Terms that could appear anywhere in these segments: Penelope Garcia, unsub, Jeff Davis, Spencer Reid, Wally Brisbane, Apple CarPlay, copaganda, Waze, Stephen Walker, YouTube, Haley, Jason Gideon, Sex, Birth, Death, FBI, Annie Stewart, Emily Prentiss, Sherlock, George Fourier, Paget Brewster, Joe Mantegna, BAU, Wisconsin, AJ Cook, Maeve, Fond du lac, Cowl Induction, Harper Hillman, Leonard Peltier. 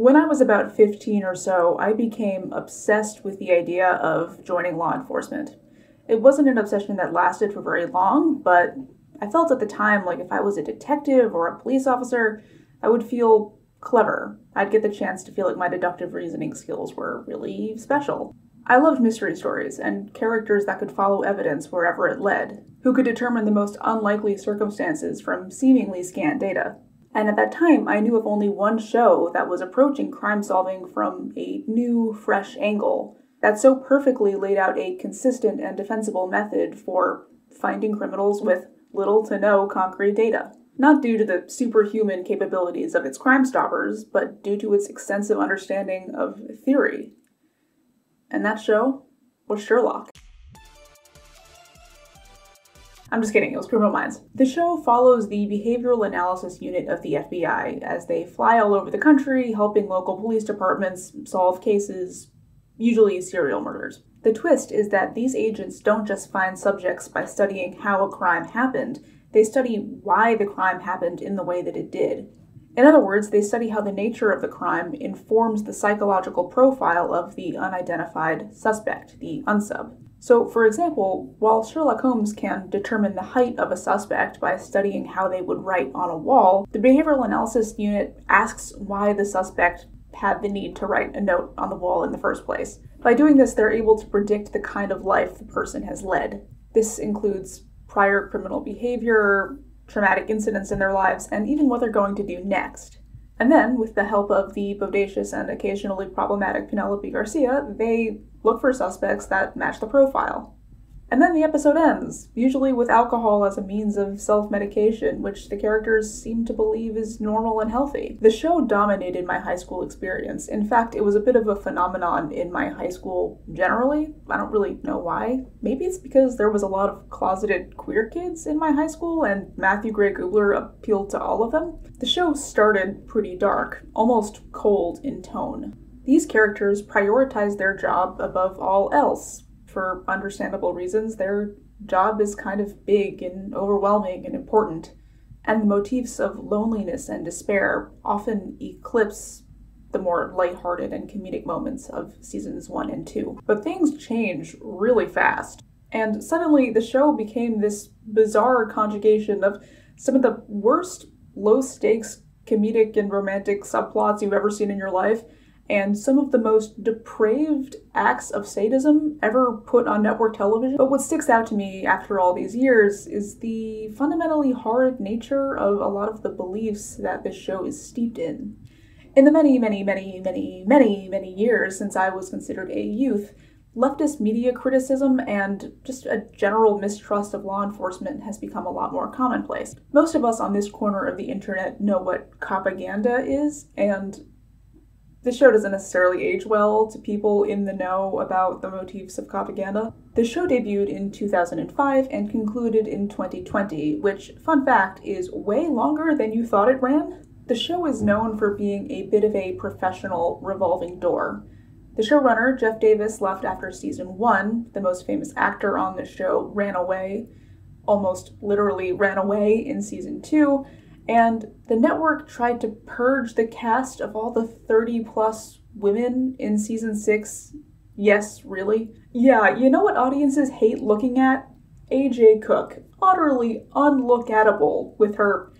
When I was about 15 or so, I became obsessed with the idea of joining law enforcement. It wasn't an obsession that lasted for very long, but I felt at the time like if I was a detective or a police officer, I would feel clever. I'd get the chance to feel like my deductive reasoning skills were really special. I loved mystery stories and characters that could follow evidence wherever it led, who could determine the most unlikely circumstances from seemingly scant data. And at that time, I knew of only one show that was approaching crime solving from a new, fresh angle that so perfectly laid out a consistent and defensible method for finding criminals with little to no concrete data. Not due to the superhuman capabilities of its Crime Stoppers, but due to its extensive understanding of theory. And that show was Sherlock. I'm just kidding, it was Criminal Minds. The show follows the behavioral analysis unit of the FBI as they fly all over the country, helping local police departments solve cases, usually serial murders. The twist is that these agents don't just find subjects by studying how a crime happened, they study why the crime happened in the way that it did. In other words, they study how the nature of the crime informs the psychological profile of the unidentified suspect, the unsub. So, for example, while Sherlock Holmes can determine the height of a suspect by studying how they would write on a wall, the behavioral analysis unit asks why the suspect had the need to write a note on the wall in the first place. By doing this, they're able to predict the kind of life the person has led. This includes prior criminal behavior, traumatic incidents in their lives, and even what they're going to do next. And then, with the help of the bodacious and occasionally problematic Penelope Garcia, they look for suspects that match the profile. And then the episode ends, usually with alcohol as a means of self-medication, which the characters seem to believe is normal and healthy. The show dominated my high school experience. In fact, it was a bit of a phenomenon in my high school generally. I don't really know why. Maybe it's because there was a lot of closeted queer kids in my high school, and Matthew Gray Gubler appealed to all of them. The show started pretty dark, almost cold in tone. These characters prioritize their job above all else. For understandable reasons, their job is kind of big and overwhelming and important, and the motifs of loneliness and despair often eclipse the more lighthearted and comedic moments of seasons 1 and 2. But things change really fast, and suddenly the show became this bizarre conjugation of some of the worst low-stakes comedic and romantic subplots you've ever seen in your life, and some of the most depraved acts of sadism ever put on network television. But what sticks out to me after all these years is the fundamentally horrid nature of a lot of the beliefs that this show is steeped in. In the many, many, many, many, many, many years since I was considered a youth, leftist media criticism and just a general mistrust of law enforcement has become a lot more commonplace. Most of us on this corner of the internet know what copaganda is, and the show doesn't necessarily age well to people in the know about the motifs of propaganda. The show debuted in 2005 and concluded in 2020, which, fun fact, is way longer than you thought it ran. The show is known for being a bit of a professional revolving door. The showrunner, Jeff Davis, left after season 1. The most famous actor on the show ran away, almost literally ran away, in season 2. And the network tried to purge the cast of all the 30-plus women in season 6. Yes, really? Yeah, you know what audiences hate looking at? AJ Cook, utterly unlookatable with her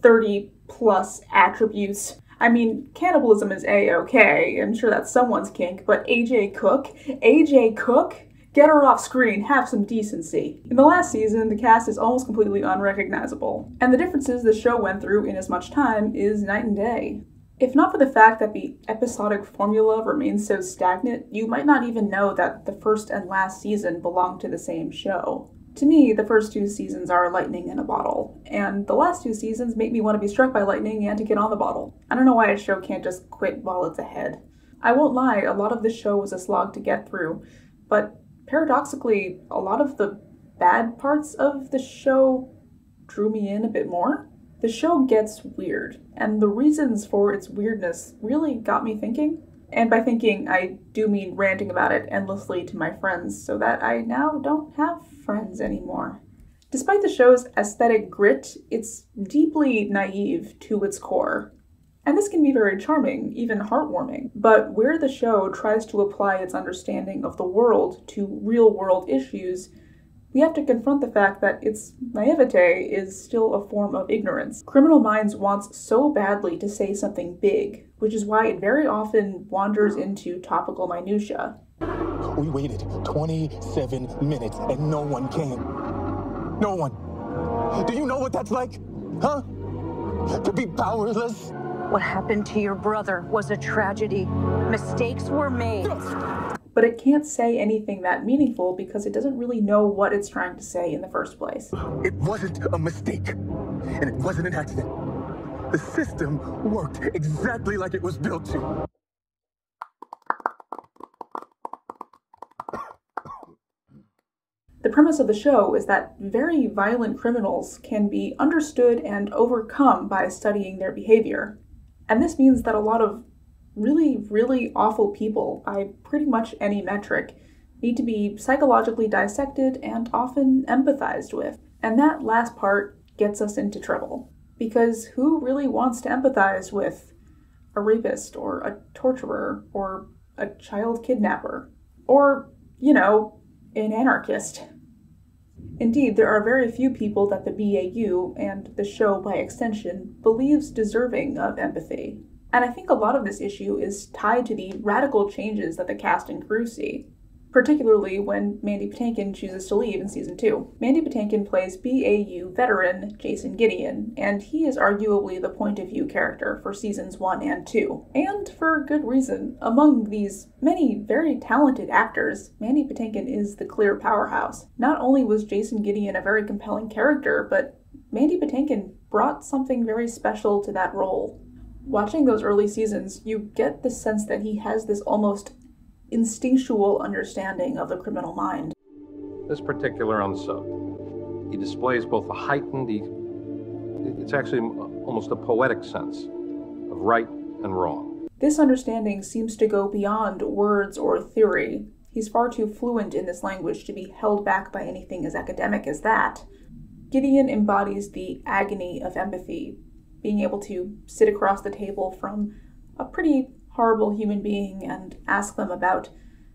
30-plus attributes. I mean, cannibalism is A-okay, I'm sure that's someone's kink, but AJ Cook? Get her off screen, have some decency. In the last season, the cast is almost completely unrecognizable, and the differences the show went through in as much time is night and day. If not for the fact that the episodic formula remains so stagnant, you might not even know that the first and last season belong to the same show. To me, the first 2 seasons are lightning in a bottle, and the last 2 seasons make me want to be struck by lightning and to get on the bottle. I don't know why a show can't just quit while it's ahead. I won't lie, a lot of this show was a slog to get through, but paradoxically, a lot of the bad parts of the show drew me in a bit more. The show gets weird, and the reasons for its weirdness really got me thinking. And by thinking, I do mean ranting about it endlessly to my friends, so that I now don't have friends anymore. Despite the show's aesthetic grit, it's deeply naive to its core. And this can be very charming, even heartwarming, but where the show tries to apply its understanding of the world to real-world issues, we have to confront the fact that its naivete is still a form of ignorance. Criminal Minds wants so badly to say something big, which is why it very often wanders into topical minutiae. We waited 27 minutes and no one came. No one. Do you know what that's like? Huh? To be powerless? What happened to your brother was a tragedy. Mistakes were made. But it can't say anything that meaningful because it doesn't really know what it's trying to say in the first place. It wasn't a mistake, and it wasn't an accident. The system worked exactly like it was built to. The premise of the show is that very violent criminals can be understood and overcome by studying their behavior. And this means that a lot of really, really awful people, by pretty much any metric, need to be psychologically dissected and often empathized with. And that last part gets us into trouble. Because who really wants to empathize with a rapist, or a torturer, or a child kidnapper? Or, you know, an anarchist. Indeed, there are very few people that the BAU, and the show by extension, believes deserving of empathy. And I think a lot of this issue is tied to the radical changes that the cast and crew see, particularly when Mandy Patinkin chooses to leave in season 2. Mandy Patinkin plays BAU veteran Jason Gideon, and he is arguably the point of view character for seasons 1 and 2. And for good reason. Among these many very talented actors, Mandy Patinkin is the clear powerhouse. Not only was Jason Gideon a very compelling character, but Mandy Patinkin brought something very special to that role. Watching those early seasons, you get the sense that he has this almost instinctual understanding of the criminal mind. This particular unsub, he displays both a heightened, it's actually almost a poetic sense of right and wrong. This understanding seems to go beyond words or theory. He's far too fluent in this language to be held back by anything as academic as that. Gideon embodies the agony of empathy, being able to sit across the table from a pretty horrible human being and ask them about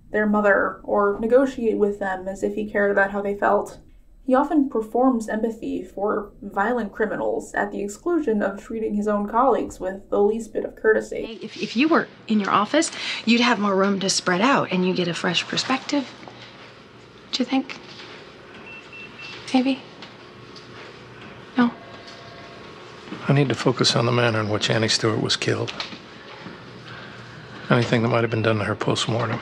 their mother, or negotiate with them as if he cared about how they felt. He often performs empathy for violent criminals at the exclusion of treating his own colleagues with the least bit of courtesy. If you were in your office, you'd have more room to spread out and you get a fresh perspective. Do you think? Maybe? No? I need to focus on the manner in which Annie Stewart was killed. Anything that might have been done to her post-mortem.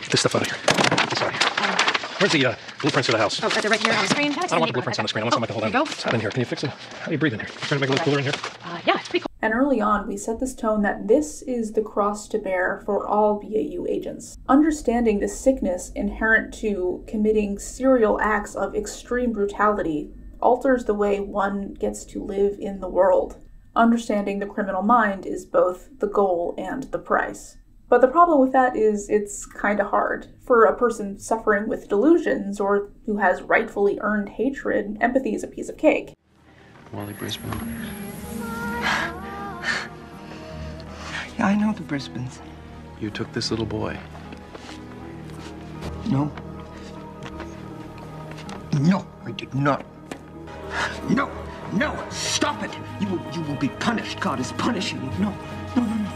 Get this stuff out of here. Get this out of here. Where's the blueprints for the house? Oh, they're right here on the screen. I don't want the blueprints on the screen. I want somebody to hold on. It's not in here. Can you fix it? How do you breathe in here? Trying to make it look cooler in here? Yeah, it's pretty cool. And early on, we set this tone that this is the cross to bear for all BAU agents. Understanding the sickness inherent to committing serial acts of extreme brutality alters the way one gets to live in the world. Understanding the criminal mind is both the goal and the price. But the problem with that is it's kinda hard. For a person suffering with delusions or who has rightfully earned hatred, empathy is a piece of cake. Wally Brisbane. Yeah, I know the Brisbanes. You took this little boy. No. No, I did not. No. No! Stop it! You will be punished. God is punishing you. No, no, no, no.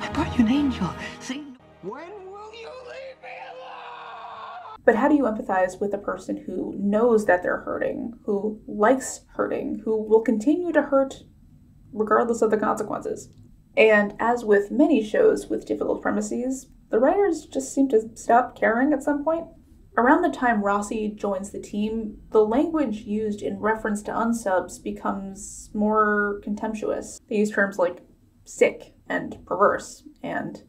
I brought you an angel. See? When will you leave me alone? But how do you empathize with a person who knows that they're hurting, who likes hurting, who will continue to hurt regardless of the consequences? And as with many shows with difficult premises, the writers just seem to stop caring at some point. Around the time Rossi joins the team, the language used in reference to unsubs becomes more contemptuous. They use terms like sick and perverse and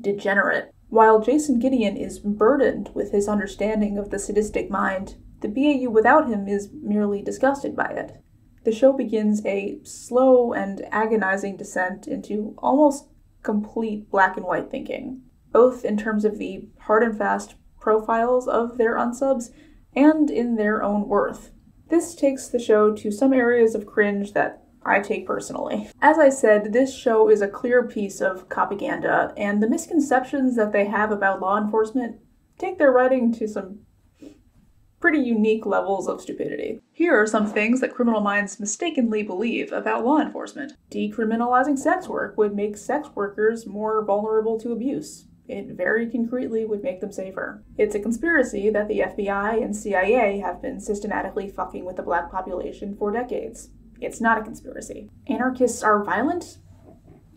degenerate. While Jason Gideon is burdened with his understanding of the sadistic mind, the BAU without him is merely disgusted by it. The show begins a slow and agonizing descent into almost complete black and white thinking, both in terms of the hard and fast profiles of their unsubs, and in their own worth. This takes the show to some areas of cringe that I take personally. As I said, this show is a clear piece of copaganda, and the misconceptions that they have about law enforcement take their writing to some pretty unique levels of stupidity. Here are some things that Criminal Minds mistakenly believe about law enforcement. Decriminalizing sex work would make sex workers more vulnerable to abuse. It very concretely would make them safer. It's a conspiracy that the FBI and CIA have been systematically fucking with the black population for decades. It's not a conspiracy. Anarchists are violent?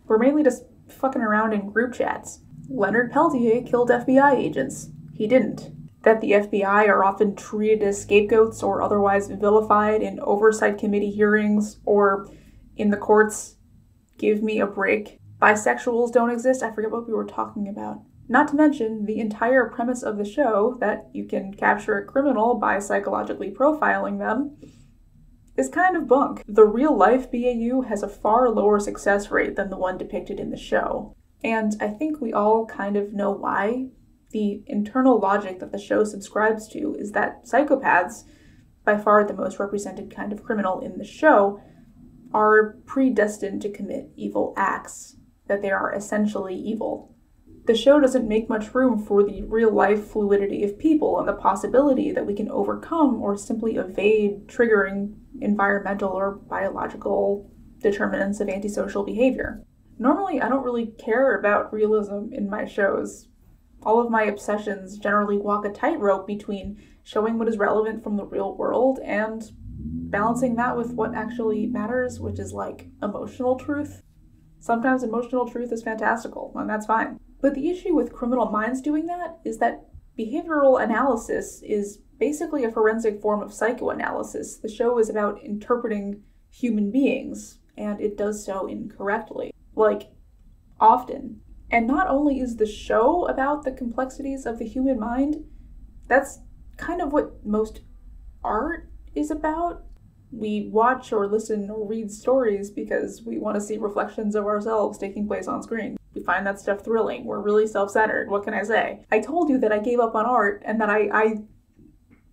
We're mainly just fucking around in group chats. Leonard Peltier killed FBI agents. He didn't. That the FBI are often treated as scapegoats or otherwise vilified in oversight committee hearings or in the courts. Give me a break. Bisexuals don't exist. I forget what we were talking about. Not to mention the entire premise of the show that you can capture a criminal by psychologically profiling them is kind of bunk. The real life BAU has a far lower success rate than the one depicted in the show. And I think we all kind of know why. The internal logic that the show subscribes to is that psychopaths, by far the most represented kind of criminal in the show, are predestined to commit evil acts, that they are essentially evil. The show doesn't make much room for the real-life fluidity of people and the possibility that we can overcome or simply evade triggering environmental or biological determinants of antisocial behavior. Normally, I don't really care about realism in my shows. All of my obsessions generally walk a tightrope between showing what is relevant from the real world and balancing that with what actually matters, which is like emotional truth. Sometimes emotional truth is fantastical, and that's fine. But the issue with Criminal Minds doing that is that behavioral analysis is basically a forensic form of psychoanalysis. The show is about interpreting human beings, and it does so incorrectly. Like, often. And not only is the show about the complexities of the human mind, that's kind of what most art is about. We watch or listen or read stories because we want to see reflections of ourselves taking place on screen. We find that stuff thrilling. We're really self-centered. What can I say? I told you that I gave up on art and that I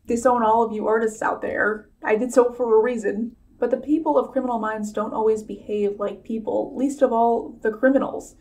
disown all of you artists out there. I did so for a reason. But the people of Criminal Minds don't always behave like people, least of all the criminals.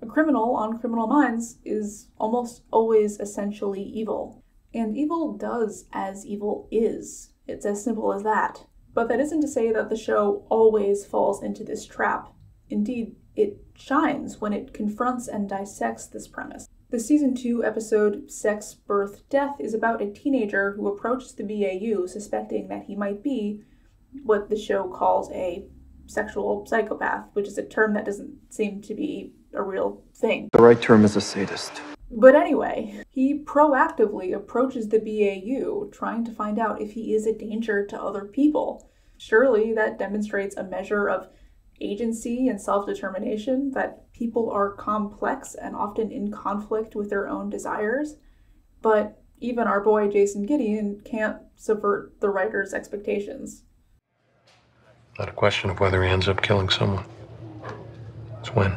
A criminal on Criminal Minds is almost always essentially evil. And evil does as evil is. It's as simple as that. But that isn't to say that the show always falls into this trap. Indeed, it shines when it confronts and dissects this premise. The season 2 episode Sex, Birth, Death is about a teenager who approaches the BAU suspecting that he might be what the show calls a sexual psychopath, which is a term that doesn't seem to be a real thing. The right term is a sadist. But anyway, he proactively approaches the BAU, trying to find out if he is a danger to other people. Surely that demonstrates a measure of agency and self-determination, that people are complex and often in conflict with their own desires. But even our boy Jason Gideon can't subvert the writer's expectations. Not a question of whether he ends up killing someone. It's when.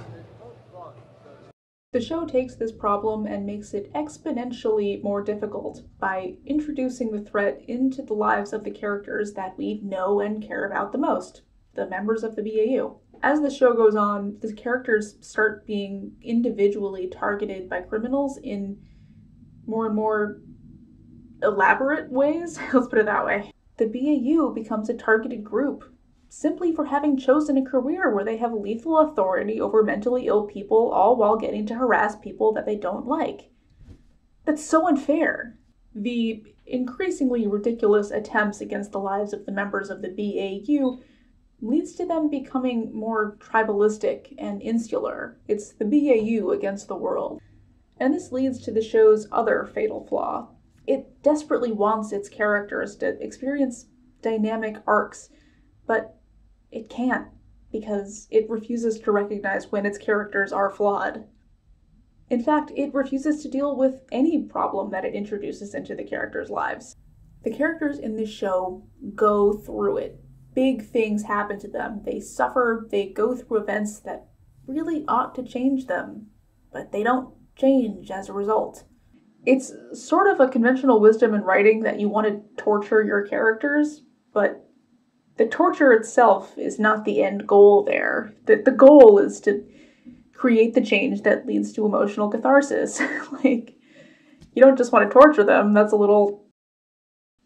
The show takes this problem and makes it exponentially more difficult by introducing the threat into the lives of the characters that we know and care about the most, the members of the BAU. As the show goes on, the characters start being individually targeted by criminals in more and more elaborate ways. Let's put it that way. The BAU becomes a targeted group, simply for having chosen a career where they have lethal authority over mentally ill people, all while getting to harass people that they don't like. That's so unfair. The increasingly ridiculous attempts against the lives of the members of the BAU leads to them becoming more tribalistic and insular. It's the BAU against the world. And this leads to the show's other fatal flaw. It desperately wants its characters to experience dynamic arcs, but it can't, because it refuses to recognize when its characters are flawed. In fact, it refuses to deal with any problem that it introduces into the characters' lives. The characters in this show go through it. Big things happen to them. They suffer, they go through events that really ought to change them, but they don't change as a result. It's sort of a conventional wisdom in writing that you want to torture your characters, but the torture itself is not the end goal there. The goal is to create the change that leads to emotional catharsis. Like, you don't just want to torture them. That's a little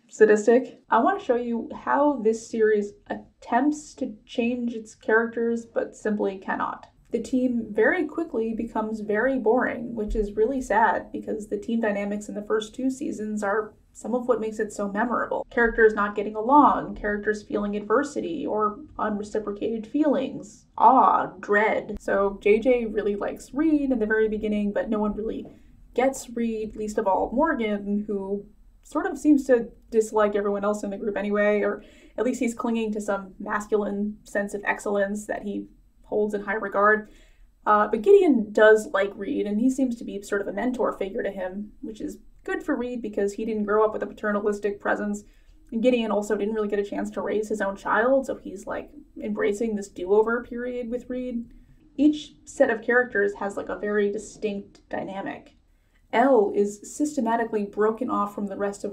sadistic. I want to show you how this series attempts to change its characters, but simply cannot. The team very quickly becomes very boring, which is really sad because the team dynamics in the first two seasons are some of what makes it so memorable. Characters not getting along, characters feeling adversity or unreciprocated feelings, awe, dread. So JJ really likes Reid in the very beginning, but no one really gets Reid, least of all Morgan, who sort of seems to dislike everyone else in the group anyway, or at least he's clinging to some masculine sense of excellence that he holds in high regard. But Gideon does like Reid, and he seems to be sort of a mentor figure to him, which is good for Reid because he didn't grow up with a paternalistic presence. And Gideon also didn't really get a chance to raise his own child, so he's like embracing this do-over period with Reid. Each set of characters has like a very distinct dynamic. Elle is systematically broken off from the rest of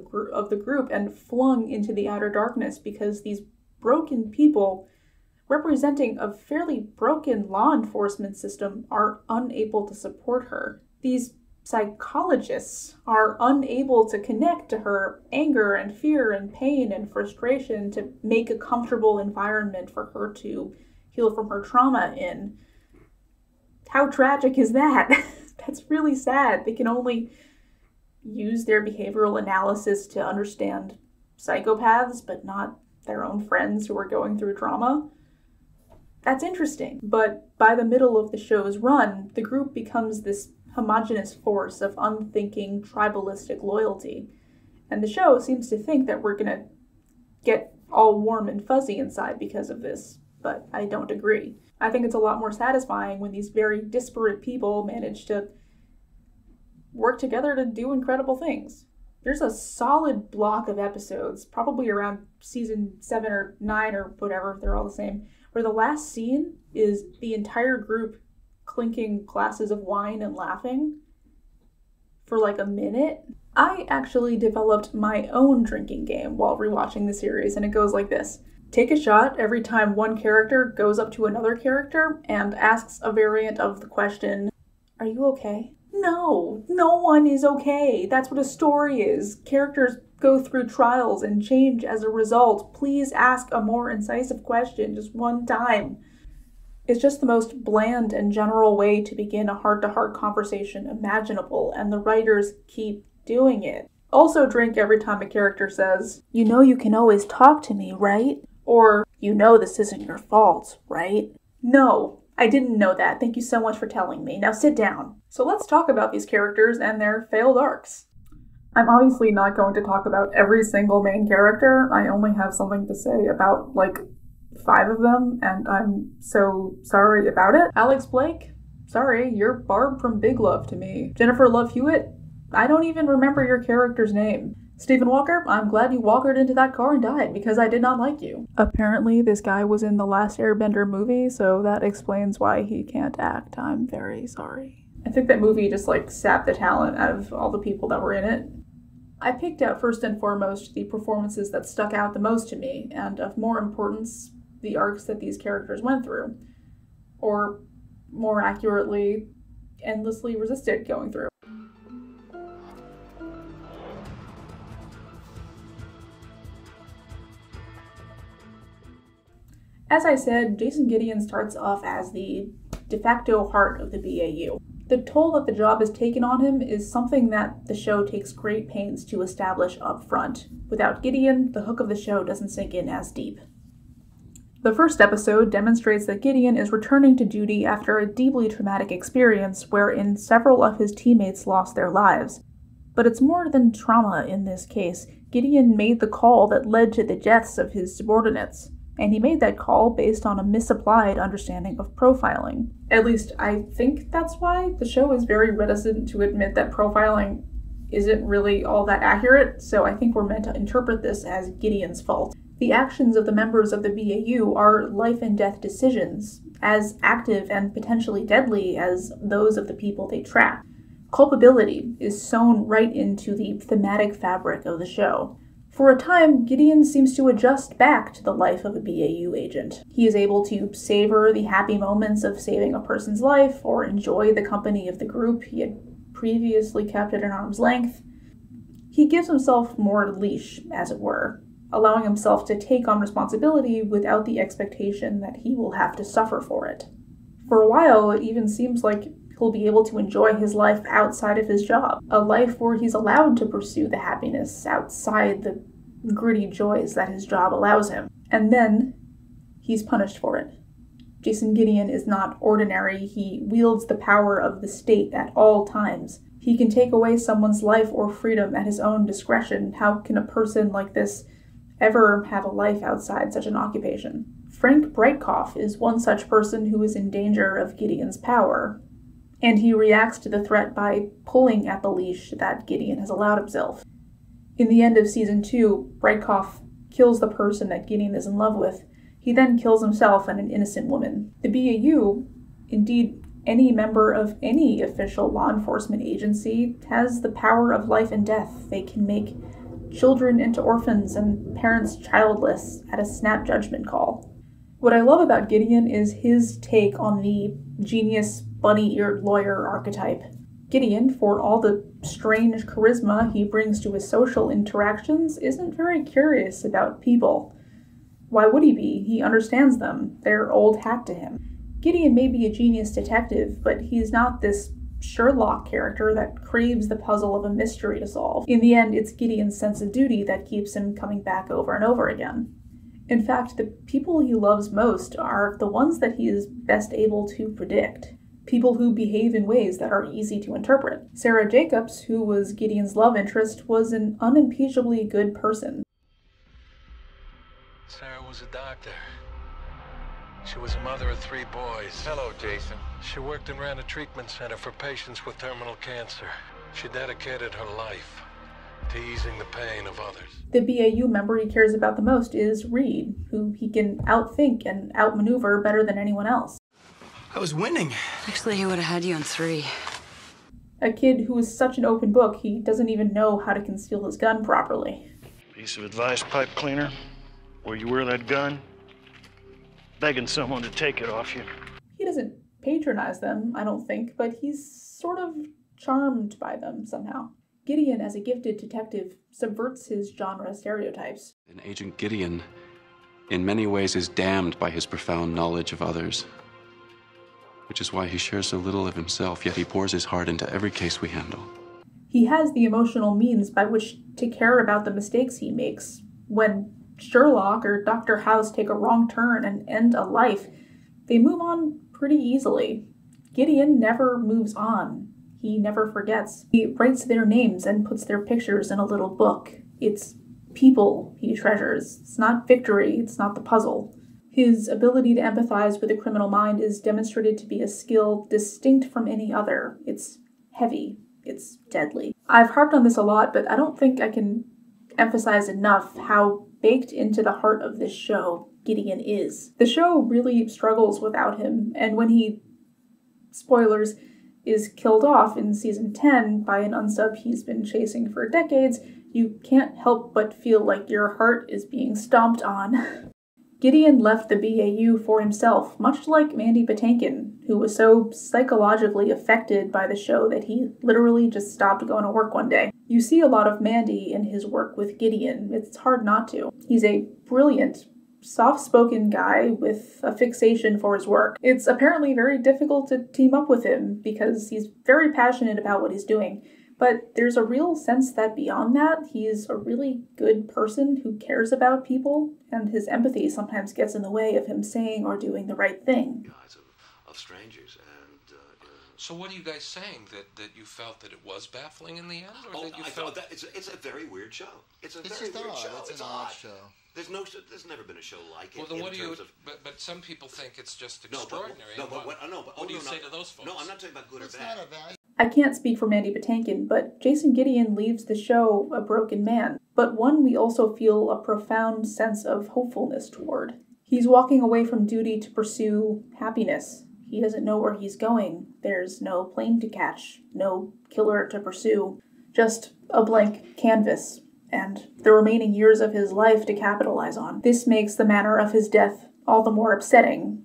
the group and flung into the outer darkness because these broken people representing a fairly broken law enforcement system are unable to support her. These psychologists are unable to connect to her anger and fear and pain and frustration to make a comfortable environment for her to heal from her trauma in. How tragic is that? That's really sad. They can only use their behavioral analysis to understand psychopaths, but not their own friends who are going through trauma. That's interesting. But by the middle of the show's run, the group becomes this homogenous force of unthinking, tribalistic loyalty. And the show seems to think that we're gonna get all warm and fuzzy inside because of this, but I don't agree. I think it's a lot more satisfying when these very disparate people manage to work together to do incredible things. There's a solid block of episodes, probably around season 7 or 9 or whatever, they're all the same, where the last scene is the entire group clinking glasses of wine and laughing for like a minute. I actually developed my own drinking game while rewatching the series, and it goes like this. Take a shot every time one character goes up to another character and asks a variant of the question, "Are you okay?" No, no one is okay. That's what a story is. Characters go through trials and change as a result. Please ask a more incisive question just one time. It's just the most bland and general way to begin a heart-to-heart conversation imaginable, and the writers keep doing it. Also drink every time a character says, "You know you can always talk to me, right?" Or, "You know this isn't your fault, right?" No, I didn't know that. Thank you so much for telling me. Now sit down. So let's talk about these characters and their failed arcs. I'm obviously not going to talk about every single main character. I only have something to say about, like, 5 of them, and I'm so sorry about it. Alex Blake, sorry, you're Barb from Big Love to me. Jennifer Love Hewitt, I don't even remember your character's name. Stephen Walker, I'm glad you walkered into that car and died because I did not like you. Apparently this guy was in the Last Airbender movie, so that explains why he can't act. I'm very sorry. I think that movie just like sapped the talent out of all the people that were in it. I picked out first and foremost the performances that stuck out the most to me, and of more importance, the arcs that these characters went through, or more accurately, endlessly resisted going through. As I said, Jason Gideon starts off as the de facto heart of the BAU. The toll that the job has taken on him is something that the show takes great pains to establish up front. Without Gideon, the hook of the show doesn't sink in as deep. The first episode demonstrates that Gideon is returning to duty after a deeply traumatic experience wherein several of his teammates lost their lives. But it's more than trauma in this case. Gideon made the call that led to the deaths of his subordinates. And he made that call based on a misapplied understanding of profiling. At least I think that's why the show is very reticent to admit that profiling isn't really all that accurate, so I think we're meant to interpret this as Gideon's fault. The actions of the members of the BAU are life and death decisions, as active and potentially deadly as those of the people they track. Culpability is sewn right into the thematic fabric of the show. For a time, Gideon seems to adjust back to the life of a BAU agent. He is able to savor the happy moments of saving a person's life or enjoy the company of the group he had previously kept at an arm's length. He gives himself more leash, as it were, allowing himself to take on responsibility without the expectation that he will have to suffer for it. For a while, it even seems like he'll be able to enjoy his life outside of his job, a life where he's allowed to pursue the happiness outside the gritty joys that his job allows him. And then, he's punished for it. Jason Gideon is not ordinary. He wields the power of the state at all times. He can take away someone's life or freedom at his own discretion. How can a person like this ever have a life outside such an occupation? Frank Breitkopf is one such person who is in danger of Gideon's power, and he reacts to the threat by pulling at the leash that Gideon has allowed himself. In the end of Season 2, Breitkopf kills the person that Gideon is in love with. He then kills himself and an innocent woman. The BAU, indeed any member of any official law enforcement agency, has the power of life and death. They can make children into orphans and parents childless at a snap judgment call. What I love about Gideon is his take on the genius, bunny-eared lawyer archetype. Gideon, for all the strange charisma he brings to his social interactions, isn't very curious about people. Why would he be? He understands them. They're old hat to him. Gideon may be a genius detective, but he's not this Sherlock character that craves the puzzle of a mystery to solve. In the end, it's Gideon's sense of duty that keeps him coming back over and over again. In fact, the people he loves most are the ones that he is best able to predict. People who behave in ways that are easy to interpret. Sarah Jacobs, who was Gideon's love interest, was an unimpeachably good person. Sarah was a doctor. She was a mother of 3 boys. Hello, Jason. She worked and ran a treatment center for patients with terminal cancer. She dedicated her life to easing the pain of others. The BAU member he cares about the most is Reed, who he can outthink and outmaneuver better than anyone else. I was winning. Actually, he would have had you on 3. A kid who is such an open book, he doesn't even know how to conceal his gun properly. Piece of advice, pipe cleaner. Where you wear that gun, begging someone to take it off you. He doesn't patronize them, I don't think, but he's sort of charmed by them somehow. Gideon, as a gifted detective, subverts his genre stereotypes. An agent Gideon, in many ways, is damned by his profound knowledge of others, which is why he shares so little of himself, yet he pours his heart into every case we handle. He has the emotional means by which to care about the mistakes he makes. When Sherlock or Dr. House take a wrong turn and end a life, they move on pretty easily. Gideon never moves on. He never forgets. He writes their names and puts their pictures in a little book. It's people he treasures. It's not victory. It's not the puzzle. His ability to empathize with a criminal mind is demonstrated to be a skill distinct from any other. It's heavy. It's deadly. I've harped on this a lot, but I don't think I can emphasize enough how baked into the heart of this show Gideon is. The show really struggles without him, and when he, spoilers, is killed off in Season 10 by an unsub he's been chasing for decades, you can't help but feel like your heart is being stomped on. Gideon left the BAU for himself, much like Mandy Patinkin, who was so psychologically affected by the show that he literally just stopped going to work one day. You see a lot of Mandy in his work with Gideon. It's hard not to. He's a brilliant, soft-spoken guy with a fixation for his work. It's apparently very difficult to team up with him because he's very passionate about what he's doing, but there's a real sense that beyond that, he's a really good person who cares about people, and his empathy sometimes gets in the way of him saying or doing the right thing. Of strangers and, so what are you guys saying? That you felt that it was baffling in the end? Or that you felt that it's a very weird show. It's a very weird show. It's an odd show. There's never been a show like it. Well, then in what terms do you? But some people think it's just extraordinary. What do you say to those folks? No, I'm not talking about good or bad. I can't speak for Mandy Patinkin, but Jason Gideon leaves the show a broken man, but one we also feel a profound sense of hopefulness toward. He's walking away from duty to pursue happiness. He doesn't know where he's going. There's no plane to catch, no killer to pursue, just a blank canvas. and the remaining years of his life to capitalize on. This makes the manner of his death all the more upsetting,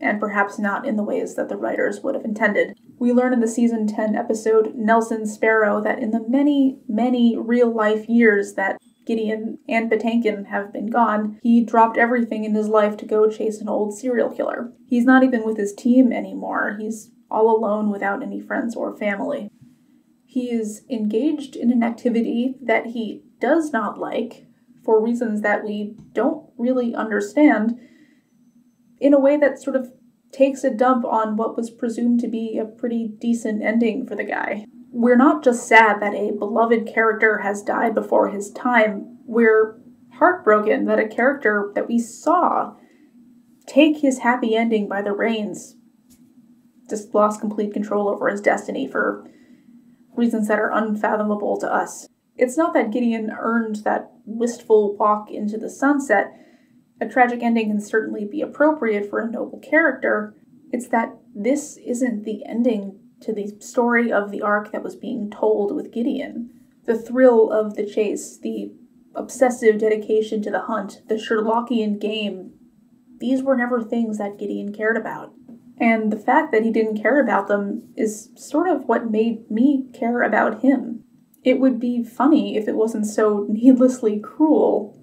and perhaps not in the ways that the writers would have intended. We learn in the season 10 episode Nelson Sparrow that in the many, many real-life years that Gideon and Patinkin have been gone, he dropped everything in his life to go chase an old serial killer. He's not even with his team anymore. He's all alone without any friends or family. He is engaged in an activity that he does not like for reasons that we don't really understand, in a way that sort of takes a dump on what was presumed to be a pretty decent ending for the guy. We're not just sad that a beloved character has died before his time, we're heartbroken that a character that we saw take his happy ending by the reins just lost complete control over his destiny for reasons that are unfathomable to us. It's not that Gideon earned that wistful walk into the sunset. A tragic ending can certainly be appropriate for a noble character. It's that this isn't the ending to the story of the arc that was being told with Gideon. The thrill of the chase, the obsessive dedication to the hunt, the Sherlockian game, these were never things that Gideon cared about. And the fact that he didn't care about them is sort of what made me care about him. It would be funny if it wasn't so needlessly cruel.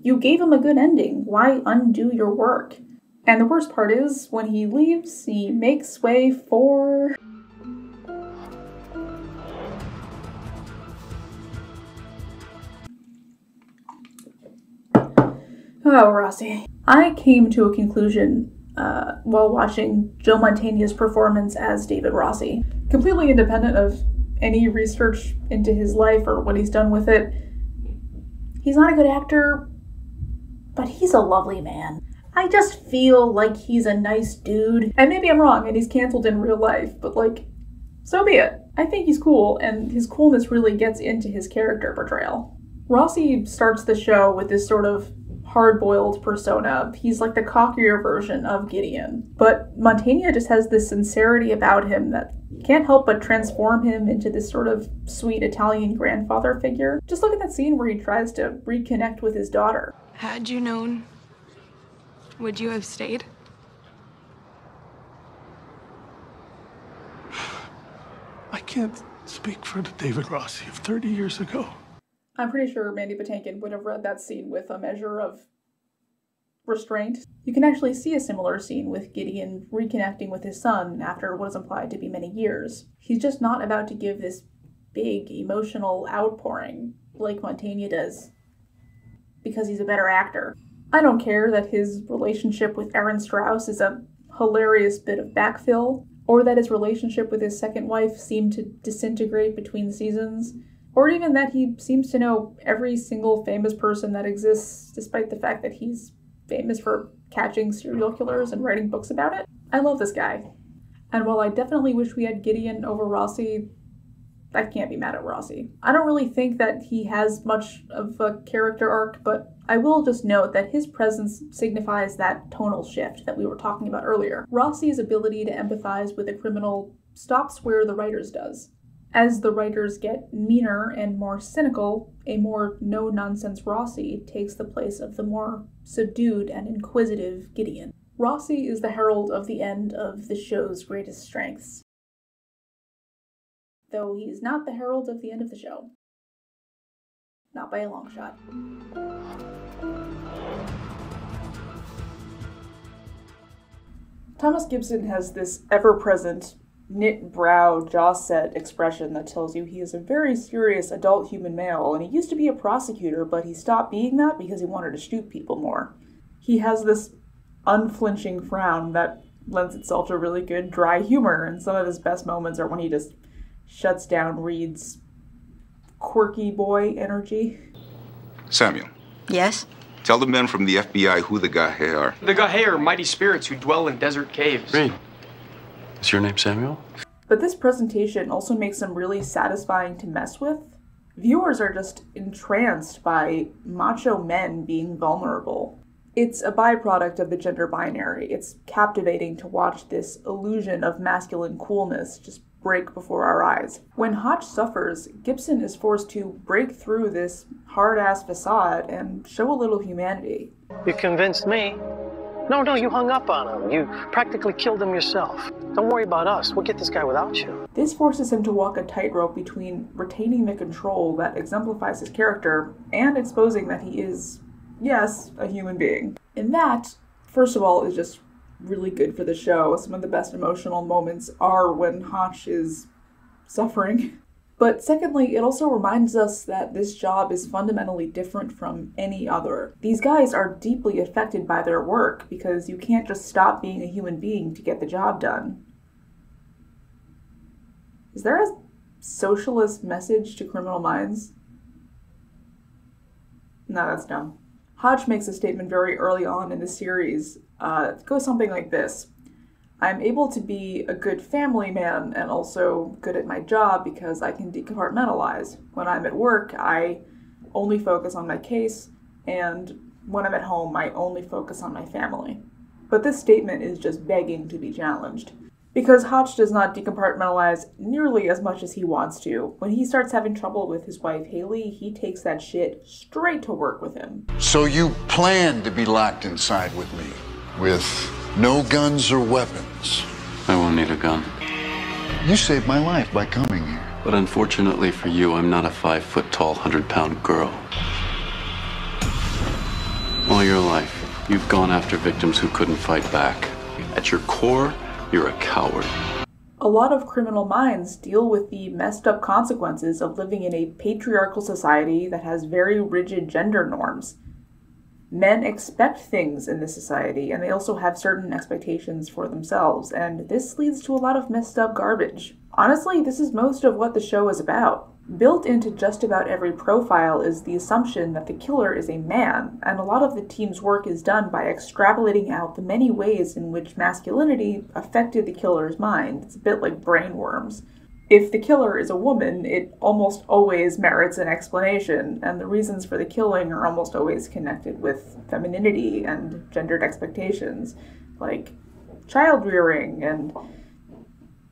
You gave him a good ending. Why undo your work? And the worst part is, when he leaves, he makes way for... Oh, Rossi. I came to a conclusion while watching Joe Mantegna's performance as David Rossi. Completely independent of any research into his life or what he's done with it, he's not a good actor, but he's a lovely man. I just feel like he's a nice dude. And maybe I'm wrong and he's canceled in real life, but like, so be it. I think he's cool, and his coolness really gets into his character portrayal. Rossi starts the show with this sort of hard-boiled persona. He's like the cockier version of Gideon. But Mantegna just has this sincerity about him that can't help but transform him into this sort of sweet Italian grandfather figure. Just look at that scene where he tries to reconnect with his daughter. Had you known, would you have stayed? I can't speak for the David Rossi of 30 years ago. I'm pretty sure Mandy Patinkin would have read that scene with a measure of restraint. You can actually see a similar scene with Gideon reconnecting with his son after what is implied to be many years. He's just not about to give this big emotional outpouring like Mantegna does, because he's a better actor. I don't care that his relationship with Erin Strauss is a hilarious bit of backfill, or that his relationship with his second wife seemed to disintegrate between seasons, or even that he seems to know every single famous person that exists, despite the fact that he's famous for catching serial killers and writing books about it. I love this guy. And while I definitely wish we had Gideon over Rossi, I can't be mad at Rossi. I don't really think that he has much of a character arc, but I will just note that his presence signifies that tonal shift that we were talking about earlier. Rossi's ability to empathize with a criminal stops where the writers does. As the writers get meaner and more cynical, a more no-nonsense Rossi takes the place of the more subdued and inquisitive Gideon. Rossi is the herald of the end of the show's greatest strengths, though he is not the herald of the end of the show. Not by a long shot. Thomas Gibson has this ever-present, knit brow, jaw set expression that tells you he is a very serious adult human male, and he used to be a prosecutor, but he stopped being that because he wanted to shoot people more. He has this unflinching frown that lends itself to really good dry humor, and some of his best moments are when he just shuts down Reed's quirky boy energy. Samuel. Yes? Tell the men from the FBI who the Gahei are. The Gahei are mighty spirits who dwell in desert caves. Reed. Is your name Samuel? But this presentation also makes him really satisfying to mess with. Viewers are just entranced by macho men being vulnerable. It's a byproduct of the gender binary. It's captivating to watch this illusion of masculine coolness just break before our eyes. When Hotch suffers, Gibson is forced to break through this hard-ass facade and show a little humanity. You convinced me. No, you hung up on him. You practically killed him yourself. Don't worry about us. We'll get this guy without you. This forces him to walk a tightrope between retaining the control that exemplifies his character and exposing that he is, yes, a human being. And that, first of all, is just really good for the show. Some of the best emotional moments are when Hotch is suffering. But secondly, it also reminds us that this job is fundamentally different from any other. These guys are deeply affected by their work because you can't just stop being a human being to get the job done. Is there a socialist message to Criminal Minds? No, that's dumb. Hotch makes a statement very early on in the series. It goes something like this. I'm able to be a good family man and also good at my job because I can decompartmentalize. When I'm at work, I only focus on my case, and when I'm at home, I only focus on my family. But this statement is just begging to be challenged. Because Hotch does not decompartmentalize nearly as much as he wants to. When he starts having trouble with his wife Haley, he takes that shit straight to work with him. So you planned to be locked inside with me? With no guns or weapons. I won't need a gun. You saved my life by coming here. But unfortunately for you, I'm not a 5-foot-tall, 100-pound girl. All your life, you've gone after victims who couldn't fight back. At your core, you're a coward. A lot of Criminal Minds deal with the messed up consequences of living in a patriarchal society that has very rigid gender norms. Men expect things in this society, and they also have certain expectations for themselves, and this leads to a lot of messed up garbage. Honestly, this is most of what the show is about. Built into just about every profile is the assumption that the killer is a man, and a lot of the team's work is done by extrapolating out the many ways in which masculinity affected the killer's mind. It's a bit like brainworms. If the killer is a woman, it almost always merits an explanation, and the reasons for the killing are almost always connected with femininity and gendered expectations, like child rearing and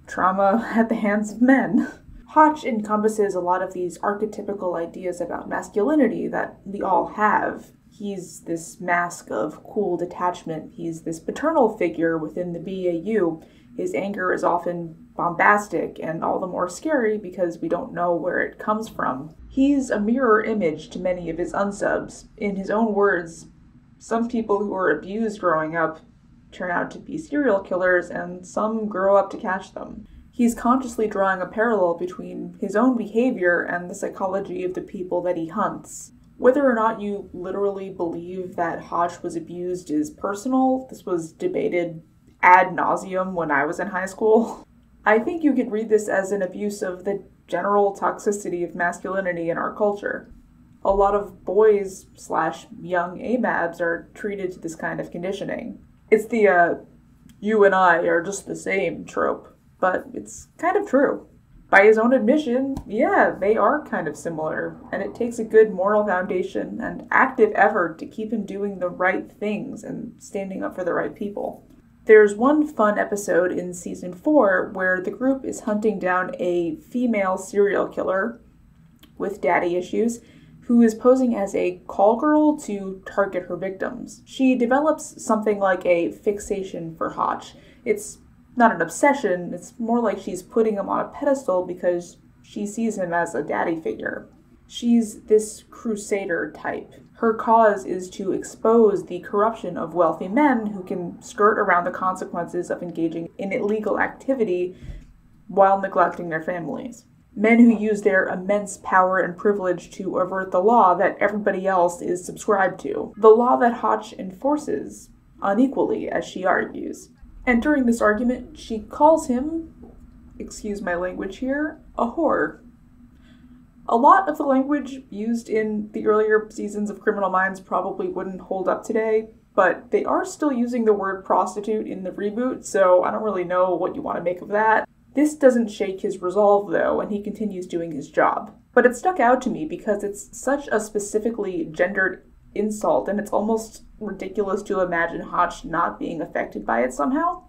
trauma at the hands of men. Hotch encompasses a lot of these archetypical ideas about masculinity that we all have. He's this mask of cool detachment, he's this paternal figure within the BAU. His anger is often bombastic and all the more scary because we don't know where it comes from. He's a mirror image to many of his unsubs. In his own words, some people who were abused growing up turn out to be serial killers and some grow up to catch them. He's consciously drawing a parallel between his own behavior and the psychology of the people that he hunts. Whether or not you literally believe that Hotch was abused is personal. This was debated ad nauseum when I was in high school. I think you could read this as an abuse of the general toxicity of masculinity in our culture. A lot of boys / young AMABs are treated to this kind of conditioning. It's the, you and I are just the same trope, but it's kind of true. By his own admission, yeah, they are kind of similar, and it takes a good moral foundation and active effort to keep him doing the right things and standing up for the right people. There's one fun episode in season 4 where the group is hunting down a female serial killer with daddy issues who is posing as a call girl to target her victims. She develops something like a fixation for Hotch. It's not an obsession, it's more like she's putting him on a pedestal because she sees him as a daddy figure. She's this crusader type. Her cause is to expose the corruption of wealthy men who can skirt around the consequences of engaging in illegal activity while neglecting their families. Men who use their immense power and privilege to avert the law that everybody else is subscribed to. The law that Hotch enforces unequally, as she argues. And during this argument, she calls him, excuse my language here, a whore. A lot of the language used in the earlier seasons of Criminal Minds probably wouldn't hold up today, but they are still using the word prostitute in the reboot, so I don't really know what you want to make of that. This doesn't shake his resolve, though, and he continues doing his job. But it stuck out to me because it's such a specifically gendered insult, and it's almost ridiculous to imagine Hotch not being affected by it somehow.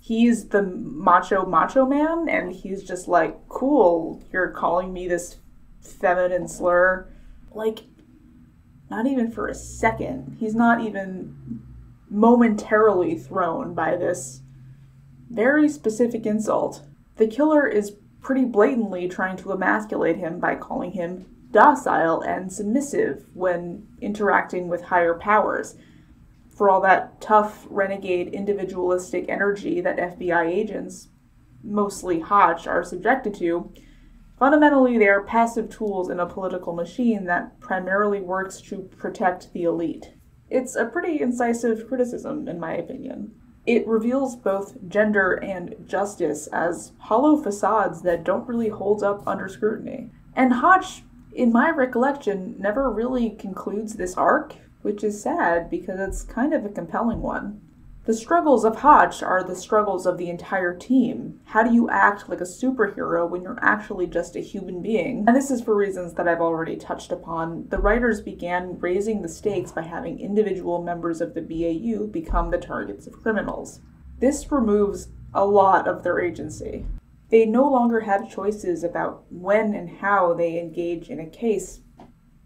He's the macho man, and he's just like, cool, you're calling me this feminine slur. Like, not even for a second. He's not even momentarily thrown by this very specific insult. The killer is pretty blatantly trying to emasculate him by calling him docile and submissive when interacting with higher powers, for all that tough, renegade, individualistic energy that FBI agents, mostly Hotch, are subjected to. Fundamentally, they are passive tools in a political machine that primarily works to protect the elite. It's a pretty incisive criticism, in my opinion. It reveals both gender and justice as hollow facades that don't really hold up under scrutiny. And Hotch, in my recollection, never really concludes this arc, which is sad because it's kind of a compelling one. The struggles of Hotch are the struggles of the entire team. How do you act like a superhero when you're actually just a human being? And this is for reasons that I've already touched upon. The writers began raising the stakes by having individual members of the BAU become the targets of criminals. This removes a lot of their agency. They no longer have choices about when and how they engage in a case.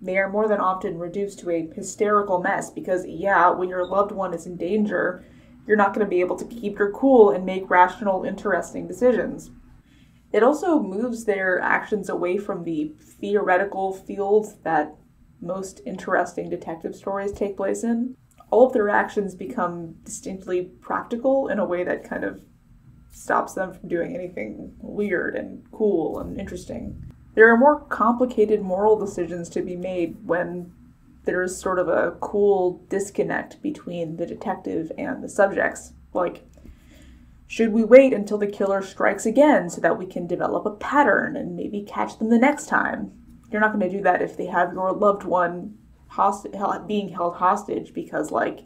They are more than often reduced to a hysterical mess because, yeah, when your loved one is in danger, you're not going to be able to keep your cool and make rational, interesting decisions. It also moves their actions away from the theoretical fields that most interesting detective stories take place in. All of their actions become distinctly practical in a way that kind of stops them from doing anything weird and cool and interesting. There are more complicated moral decisions to be made when there is sort of a cool disconnect between the detective and the subjects. Like, should we wait until the killer strikes again so that we can develop a pattern and maybe catch them the next time? You're not going to do that if they have your loved one being held hostage because, like,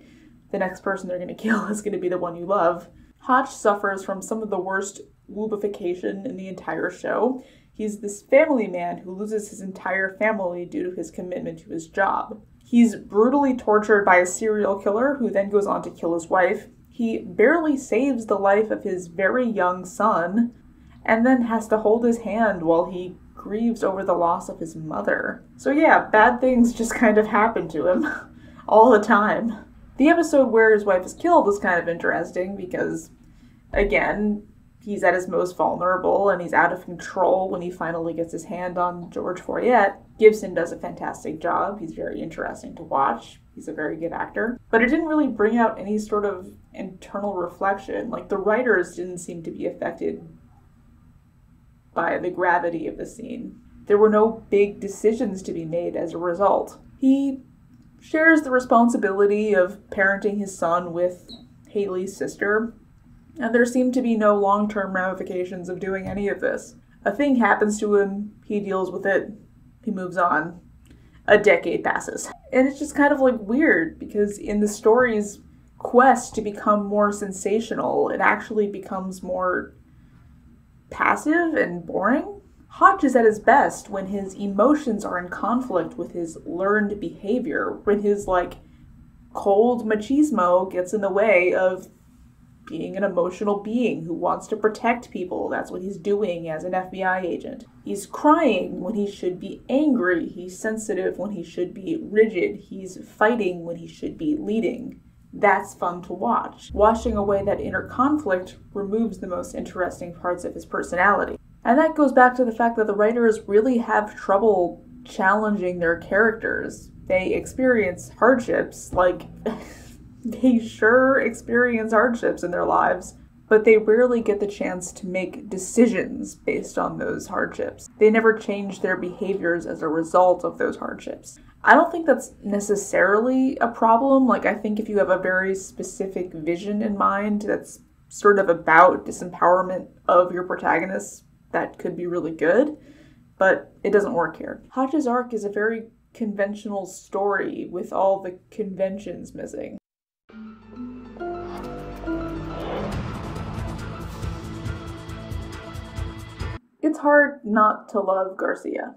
the next person they're going to kill is going to be the one you love. Hotch suffers from some of the worst woobification in the entire show. He's this family man who loses his entire family due to his commitment to his job. He's brutally tortured by a serial killer who then goes on to kill his wife. He barely saves the life of his very young son and then has to hold his hand while he grieves over the loss of his mother. So yeah, bad things just kind of happen to him all the time. The episode where his wife is killed is kind of interesting because, again, he's at his most vulnerable, and he's out of control when he finally gets his hand on George Fourier. Gibson does a fantastic job. He's very interesting to watch. He's a very good actor. But it didn't really bring out any sort of internal reflection. Like, the writers didn't seem to be affected by the gravity of the scene. There were no big decisions to be made as a result. He shares the responsibility of parenting his son with Haley's sister, and there seem to be no long-term ramifications of doing any of this. A thing happens to him, he deals with it, he moves on. A decade passes. And it's just kind of like weird, because in the story's quest to become more sensational, it actually becomes more passive and boring. Hotch is at his best when his emotions are in conflict with his learned behavior, when his, like, cold machismo gets in the way of being an emotional being who wants to protect people. That's what he's doing as an FBI agent. He's crying when he should be angry. He's sensitive when he should be rigid. He's fighting when he should be leading. That's fun to watch. Washing away that inner conflict removes the most interesting parts of his personality. And that goes back to the fact that the writers really have trouble challenging their characters. They experience hardships, like... They sure experience hardships in their lives, but they rarely get the chance to make decisions based on those hardships. They never change their behaviors as a result of those hardships. I don't think that's necessarily a problem. Like, I think if you have a very specific vision in mind that's sort of about disempowerment of your protagonists, that could be really good, but it doesn't work here. Hotch's arc is a very conventional story with all the conventions missing. It's hard not to love Garcia.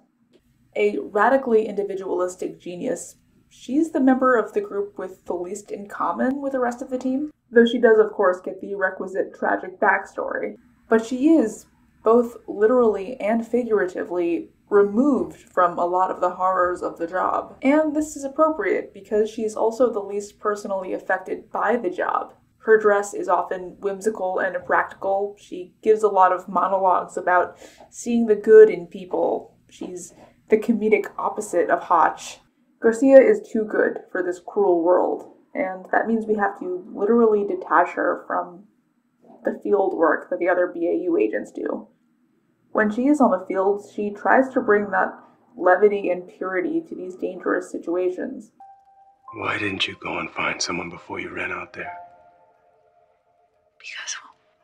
A radically individualistic genius, She's the member of the group with the least in common with the rest of the team, though she does, of course, get the requisite tragic backstory. But she is, both literally and figuratively, removed from a lot of the horrors of the job. And this is appropriate because she's also the least personally affected by the job. Her dress is often whimsical and impractical. She gives a lot of monologues about seeing the good in people. She's the comedic opposite of Hotch. Garcia is too good for this cruel world, and that means we have to literally detach her from the field work that the other BAU agents do. When she is on the field, she tries to bring that levity and purity to these dangerous situations. Why didn't you go and find someone before you ran out there? Because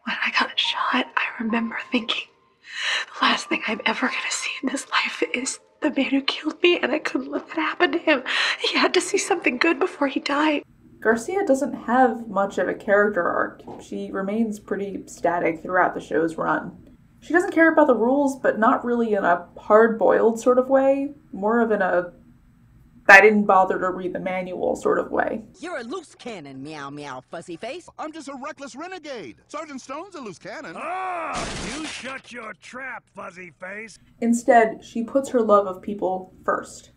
when I got shot, I remember thinking, the last thing I'm ever going to see in this life is the man who killed me, and I couldn't let that happen to him. He had to see something good before he died. Garcia doesn't have much of a character arc. She remains pretty static throughout the show's run. She doesn't care about the rules, but not really in a hard-boiled sort of way. More of in a, I didn't bother to read the manual sort of way. You're a loose cannon, meow meow, fussy face. I'm just a reckless renegade. Sergeant Stone's a loose cannon. Ah! You shut your trap, fuzzy face. Instead, she puts her love of people first.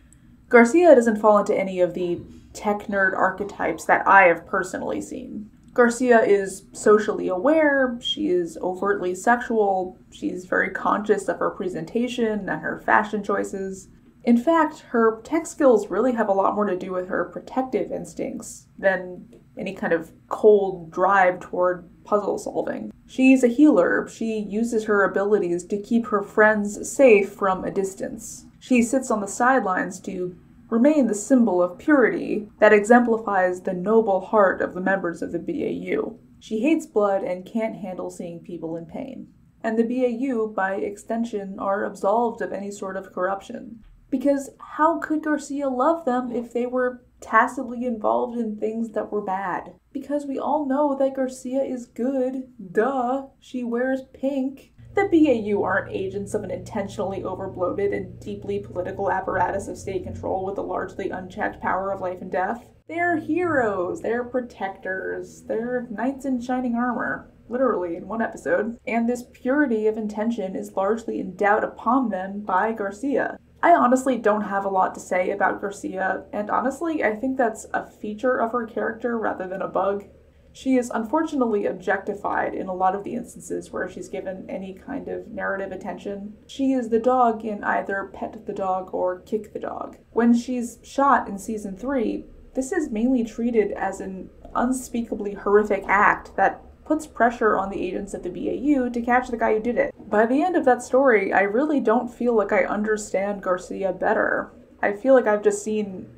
Garcia doesn't fall into any of the tech nerd archetypes that I have personally seen. Garcia is socially aware, she is overtly sexual, she's very conscious of her presentation and her fashion choices. In fact, her tech skills really have a lot more to do with her protective instincts than any kind of cold drive toward puzzle solving. She's a healer. She uses her abilities to keep her friends safe from a distance. She sits on the sidelines to remain the symbol of purity that exemplifies the noble heart of the members of the BAU. She hates blood and can't handle seeing people in pain. And the BAU, by extension, are absolved of any sort of corruption. Because how could Garcia love them if they were tacitly involved in things that were bad? Because we all know that Garcia is good. Duh. She wears pink. The BAU aren't agents of an intentionally overbloated and deeply political apparatus of state control with a largely unchecked power of life and death. They're heroes, they're protectors, they're knights in shining armor, literally in one episode, and this purity of intention is largely endowed upon them by Garcia. I honestly don't have a lot to say about Garcia, and honestly, I think that's a feature of her character rather than a bug. She is unfortunately objectified in a lot of the instances where she's given any kind of narrative attention. She is the dog in either Pet the Dog or Kick the Dog. When she's shot in season 3, this is mainly treated as an unspeakably horrific act that puts pressure on the agents of the BAU to catch the guy who did it. By the end of that story, I really don't feel like I understand Garcia better. I feel like I've just seen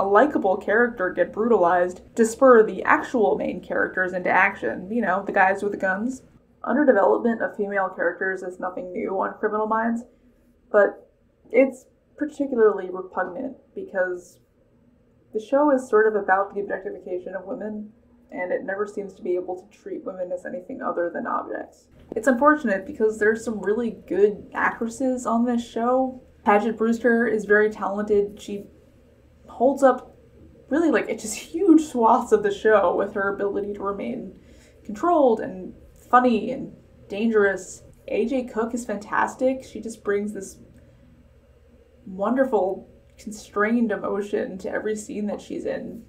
a likable character get brutalized to spur the actual main characters into action. You know, the guys with the guns. Underdevelopment of female characters is nothing new on Criminal Minds, but it's particularly repugnant because the show is sort of about the objectification of women, and it never seems to be able to treat women as anything other than objects. It's unfortunate because there's some really good actresses on this show. Paget Brewster is very talented. She holds up really it's just huge swaths of the show with her ability to remain controlled and funny and dangerous. AJ Cook is fantastic. She just brings this wonderful constrained emotion to every scene that she's in.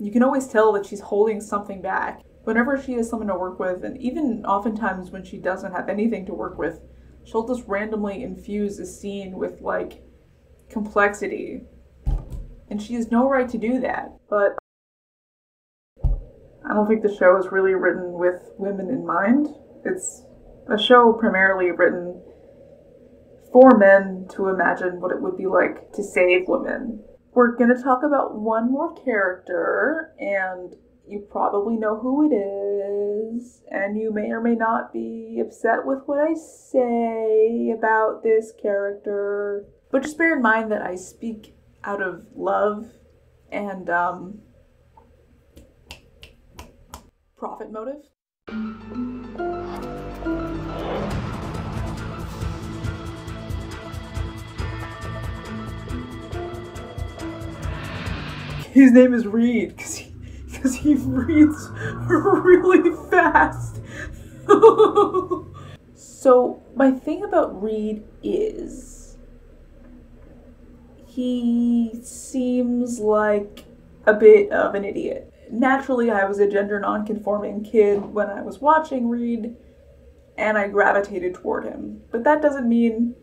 You can always tell that she's holding something back. Whenever she has someone to work with, and even oftentimes when she doesn't have anything to work with, she'll just randomly infuse a scene with complexity. And she has no right to do that, but I don't think the show is really written with women in mind. It's a show primarily written for men to imagine what it would be like to save women. We're going to talk about one more character, and you probably know who it is, and you may or may not be upset with what I say about this character. But just bear in mind that I speak out of love and profit motive. his name is Reid because he reads really fast. So my thing about Reid is he seems like a bit of an idiot. Naturally, I was a gender non-conforming kid when I was watching Reid, and I gravitated toward him. But that doesn't mean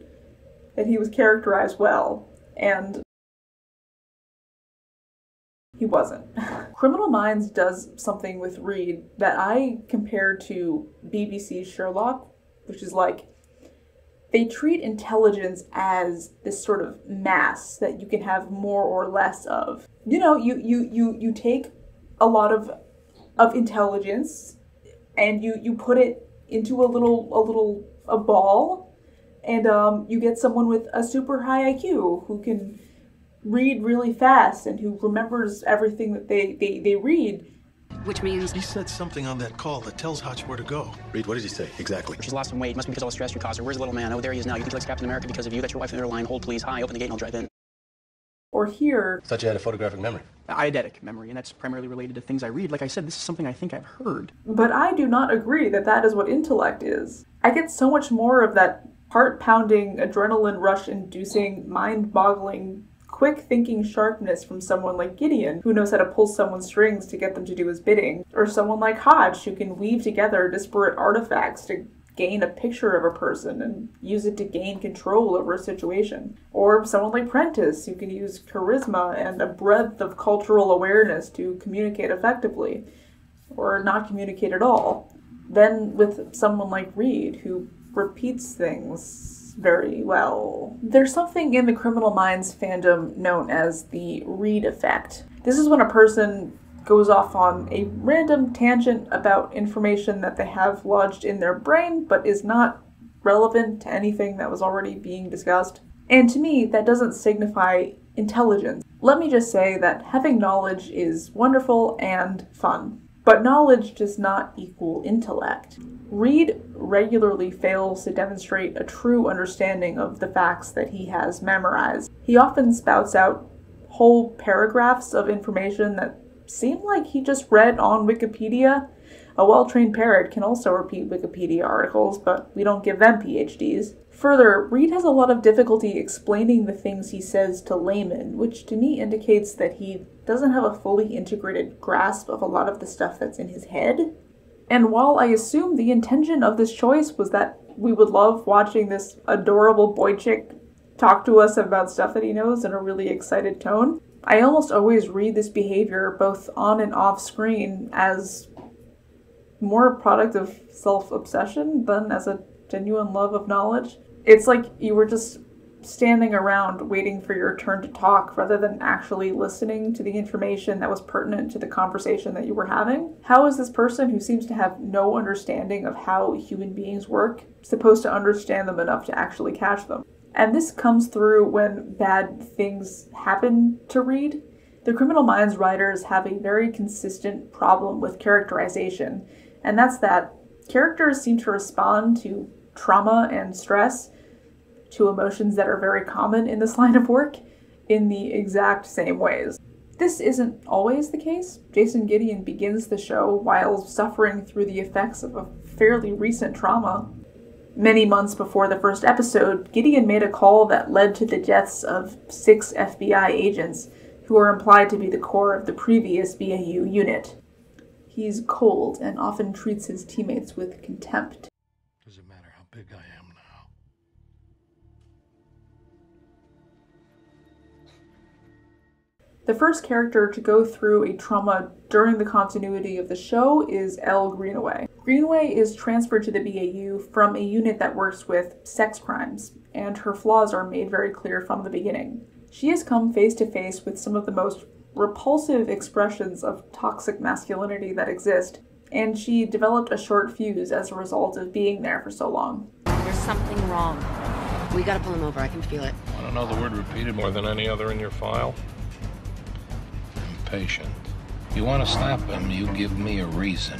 that he was characterized well, and he wasn't. Criminal Minds does something with Reid that I compare to BBC's Sherlock, which is like, they treat intelligence as this sort of mass that you can have more or less of. You know, you take a lot of intelligence and you put it into a ball, and you get someone with a super high IQ who can read really fast and who remembers everything that they read. Which means he said something on that call that tells Hotch where to go. Reid, what did he say exactly? She's lost some weight. Must be because of all the stress you caused her. Where's the little man? Oh, there he is now. You think he likes Captain America because of you. That's your wife in the airline. Hold, please. Hi, open the gate and I'll drive in. Or here. I thought you had a photographic memory. Eidetic memory, and that's primarily related to things I read. Like I said, this is something I think I've heard. But I do not agree that that is what intellect is. I get so much more of that heart-pounding, adrenaline-rush-inducing, mind-boggling, quick-thinking sharpness from someone like Gideon, who knows how to pull someone's strings to get them to do his bidding, or someone like Hotch, who can weave together disparate artifacts to gain a picture of a person and use it to gain control over a situation. Or someone like Prentiss, who can use charisma and a breadth of cultural awareness to communicate effectively, or not communicate at all. Then with someone like Reid, who repeats things very well. There's something in the Criminal Minds fandom known as the Reid effect. This is when a person goes off on a random tangent about information that they have lodged in their brain but is not relevant to anything that was already being discussed. And to me, that doesn't signify intelligence. Let me just say that having knowledge is wonderful and fun, but knowledge does not equal intellect. Reid regularly fails to demonstrate a true understanding of the facts that he has memorized. He often spouts out whole paragraphs of information that seemed like he just read on Wikipedia. A well-trained parrot can also repeat Wikipedia articles, but we don't give them PhDs. Further, Reid has a lot of difficulty explaining the things he says to laymen, which to me indicates that he doesn't have a fully integrated grasp of a lot of the stuff that's in his head. And while I assume the intention of this choice was that we would love watching this adorable boy chick talk to us about stuff that he knows in a really excited tone, I almost always read this behavior, both on and off screen, as more a product of self-obsession than as a genuine love of knowledge. It's like you were just standing around waiting for your turn to talk rather than actually listening to the information that was pertinent to the conversation that you were having. How is this person who seems to have no understanding of how human beings work supposed to understand them enough to actually catch them? And this comes through when bad things happen to Reid. The Criminal Minds writers have a very consistent problem with characterization, and that's that characters seem to respond to trauma and stress, to emotions that are very common in this line of work, in the exact same ways. This isn't always the case. Jason Gideon begins the show while suffering through the effects of a fairly recent trauma. Many months before the first episode, Gideon made a call that led to the deaths of 6 FBI agents, who are implied to be the core of the previous BAU unit. He's cold and often treats his teammates with contempt. Doesn't matter how big I am now. The first character to go through a trauma during the continuity of the show is Elle Greenaway. Greenaway is transferred to the BAU from a unit that works with sex crimes, and her flaws are made very clear from the beginning. She has come face to face with some of the most repulsive expressions of toxic masculinity that exist, and she developed a short fuse as a result of being there for so long. There's something wrong. We gotta pull him over, I can feel it. I don't know the word repeated more than any other in your file. Impatient. You want to slap him, you give me a reason.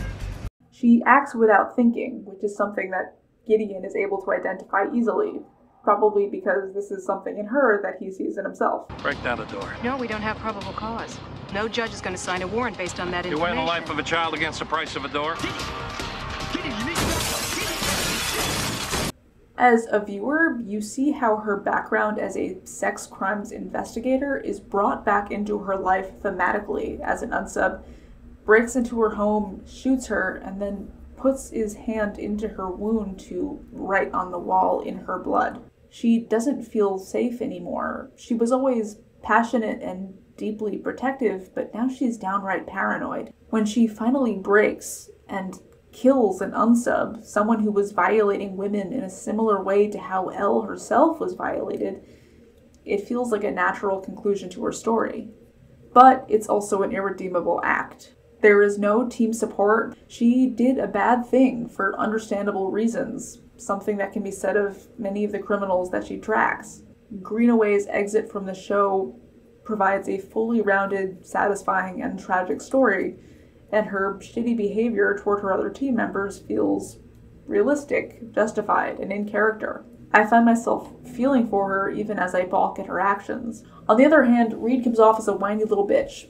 She acts without thinking, which is something that Gideon is able to identify easily. probably because this is something in her that he sees in himself. Break down the door. No, we don't have probable cause. No judge is going to sign a warrant based on that information. You weigh the life of a child against the price of a door? As a viewer, you see how her background as a sex crimes investigator is brought back into her life thematically as an unsub, breaks into her home, shoots her, and then puts his hand into her wound to write on the wall in her blood. She doesn't feel safe anymore. She was always passionate and deeply protective, but now she's downright paranoid. When she finally breaks and kills an unsub, someone who was violating women in a similar way to how Elle herself was violated, it feels like a natural conclusion to her story. But it's also an irredeemable act. There is no team support. She did a bad thing for understandable reasons, something that can be said of many of the criminals that she tracks. Greenaway's exit from the show provides a fully rounded, satisfying, and tragic story, and her shitty behavior toward her other team members feels realistic, justified, and in character. I find myself feeling for her even as I balk at her actions. On the other hand, Reid comes off as a whiny little bitch.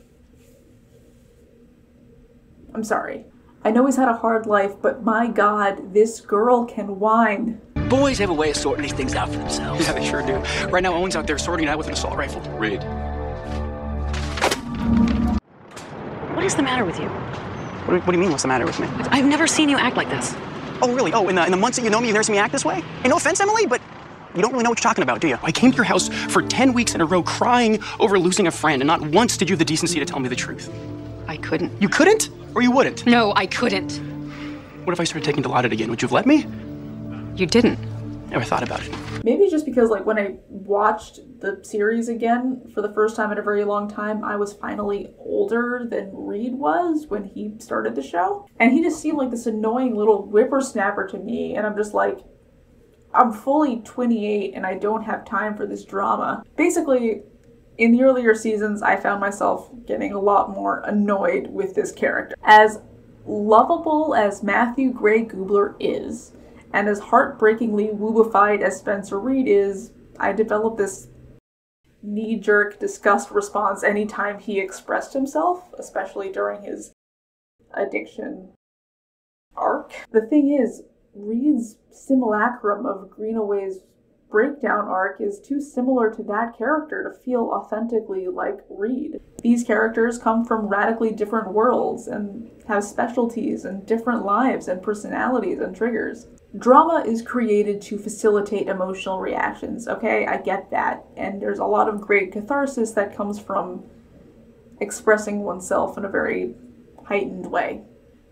I'm sorry. I know he's had a hard life, but my God, this girl can whine. Boys have a way of sorting these things out for themselves. Yeah, they sure do. Right now, Owen's out there sorting it out with an assault rifle. Reid. What is the matter with you? What do you mean, what's the matter with me? I've never seen you act like this. Oh, really? Oh, in the months that you know me, you've never seen me act this way? Hey, no offense, Emily, but you don't really know what you're talking about, do you? I came to your house for 10 weeks in a row crying over losing a friend, and not once did you have the decency to tell me the truth. I couldn't. You couldn't? Or you wouldn't? No, I couldn't. What if I started taking Dilaudid again? Would you have let me? You didn't. Never thought about it. Maybe just because, like, when I watched the series again for the first time in a very long time, I was finally older than Reid was when he started the show. And he just seemed like this annoying little whippersnapper to me, and I'm just like, I'm fully 28 and I don't have time for this drama. Basically, in the earlier seasons, I found myself getting a lot more annoyed with this character. As lovable as Matthew Gray Gubler is, and as heartbreakingly woobified as Spencer Reid is, I developed this knee-jerk disgust response anytime he expressed himself, especially during his addiction arc. The thing is, Reid's simulacrum of Greenaway's breakdown arc is too similar to that character to feel authentically like Reid. These characters come from radically different worlds and have specialties and different lives and personalities and triggers. Drama is created to facilitate emotional reactions, okay? I get that. And there's a lot of great catharsis that comes from expressing oneself in a very heightened way.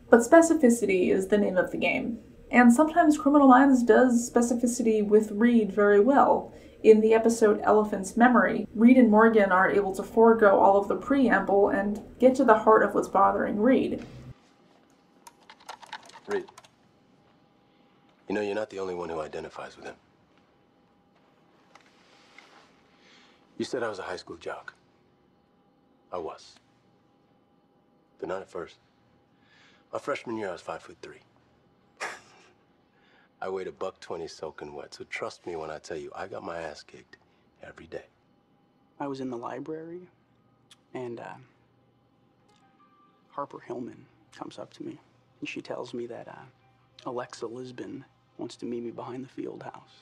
But specificity is the name of the game. And sometimes Criminal Minds does specificity with Reid very well. In the episode Elephant's Memory, Reid and Morgan are able to forego all of the preamble and get to the heart of what's bothering Reid. Reid. You know, you're not the only one who identifies with him. You said I was a high school jock. I was. But not at first. My freshman year, I was 5'3". I weighed $120 soaking wet, so trust me when I tell you, I got my ass kicked every day. I was in the library, and Harper Hillman comes up to me, and she tells me that Alexa Lisbon wants to meet me behind the field house.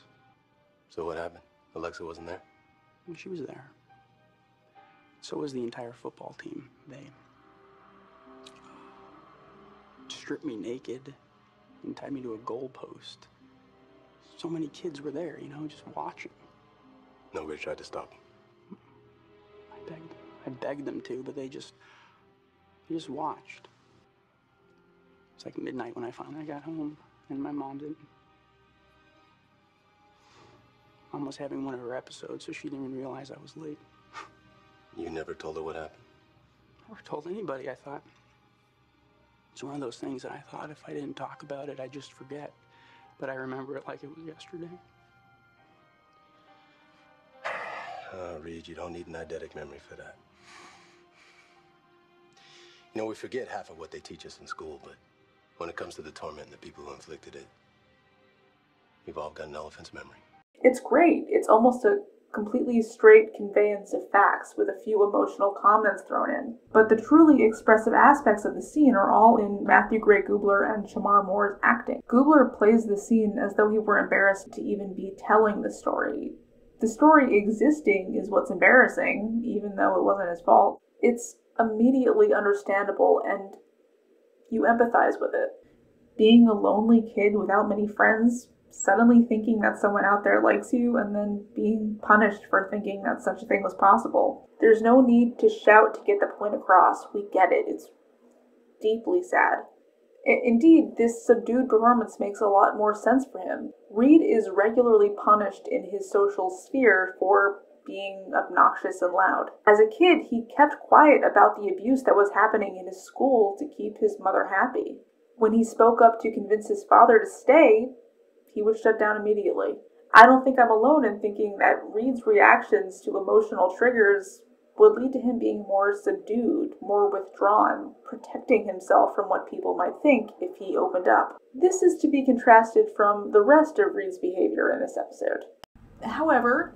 So what happened? Alexa wasn't there? Well, she was there. So was the entire football team. They stripped me naked and tied me to a goalpost. So many kids were there, you know, just watching. Nobody tried to stop them. I begged them to, but they just watched. It's like midnight when I finally got home, and my mom didn't. Mom was having one of her episodes, so she didn't even realize I was late. You never told her what happened? Never told anybody, I thought. It's one of those things that I thought if I didn't talk about it, I'd just forget. But I remember it like it was yesterday. Reid, you don't need an eidetic memory for that. You know, we forget half of what they teach us in school, but when it comes to the torment and the people who inflicted it, we've all got an elephant's memory. It's great. It's almost a completely straight conveyance of facts with a few emotional comments thrown in. But the truly expressive aspects of the scene are all in Matthew Gray Gubler and Shamar Moore's acting. Gubler plays the scene as though he were embarrassed to even be telling the story. The story existing is what's embarrassing, even though it wasn't his fault. It's immediately understandable and you empathize with it. Being a lonely kid without many friends, suddenly thinking that someone out there likes you, and then being punished for thinking that such a thing was possible. There's no need to shout to get the point across. We get it. It's deeply sad. Indeed, this subdued performance makes a lot more sense for him. Reid is regularly punished in his social sphere for being obnoxious and loud. As a kid, he kept quiet about the abuse that was happening in his school to keep his mother happy. When he spoke up to convince his father to stay, he was shut down immediately. I don't think I'm alone in thinking that Reid's reactions to emotional triggers would lead to him being more subdued, more withdrawn, protecting himself from what people might think if he opened up. This is to be contrasted from the rest of Reid's behavior in this episode. However,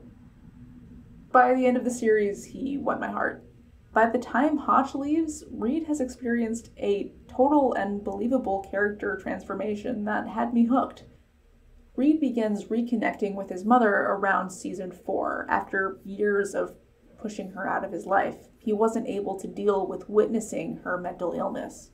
by the end of the series, he won my heart. By the time Hotch leaves, Reid has experienced a total and believable character transformation that had me hooked. Reid begins reconnecting with his mother around season 4, after years of pushing her out of his life. He wasn't able to deal with witnessing her mental illness.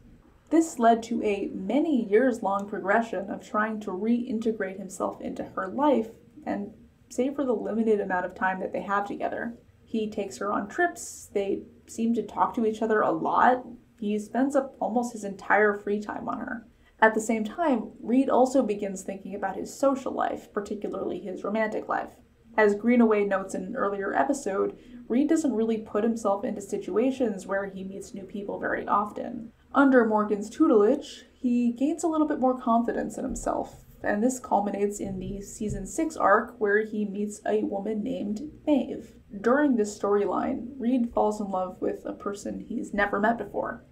This led to a many years-long progression of trying to reintegrate himself into her life and save for the limited amount of time that they have together. He takes her on trips, they seem to talk to each other a lot, he spends up almost his entire free time on her. At the same time, Reid also begins thinking about his social life, particularly his romantic life. As Greenaway notes in an earlier episode, Reid doesn't really put himself into situations where he meets new people very often. Under Morgan's tutelage, he gains a little bit more confidence in himself, and this culminates in the season 6 arc where he meets a woman named Maeve. During this storyline, Reid falls in love with a person he's never met before.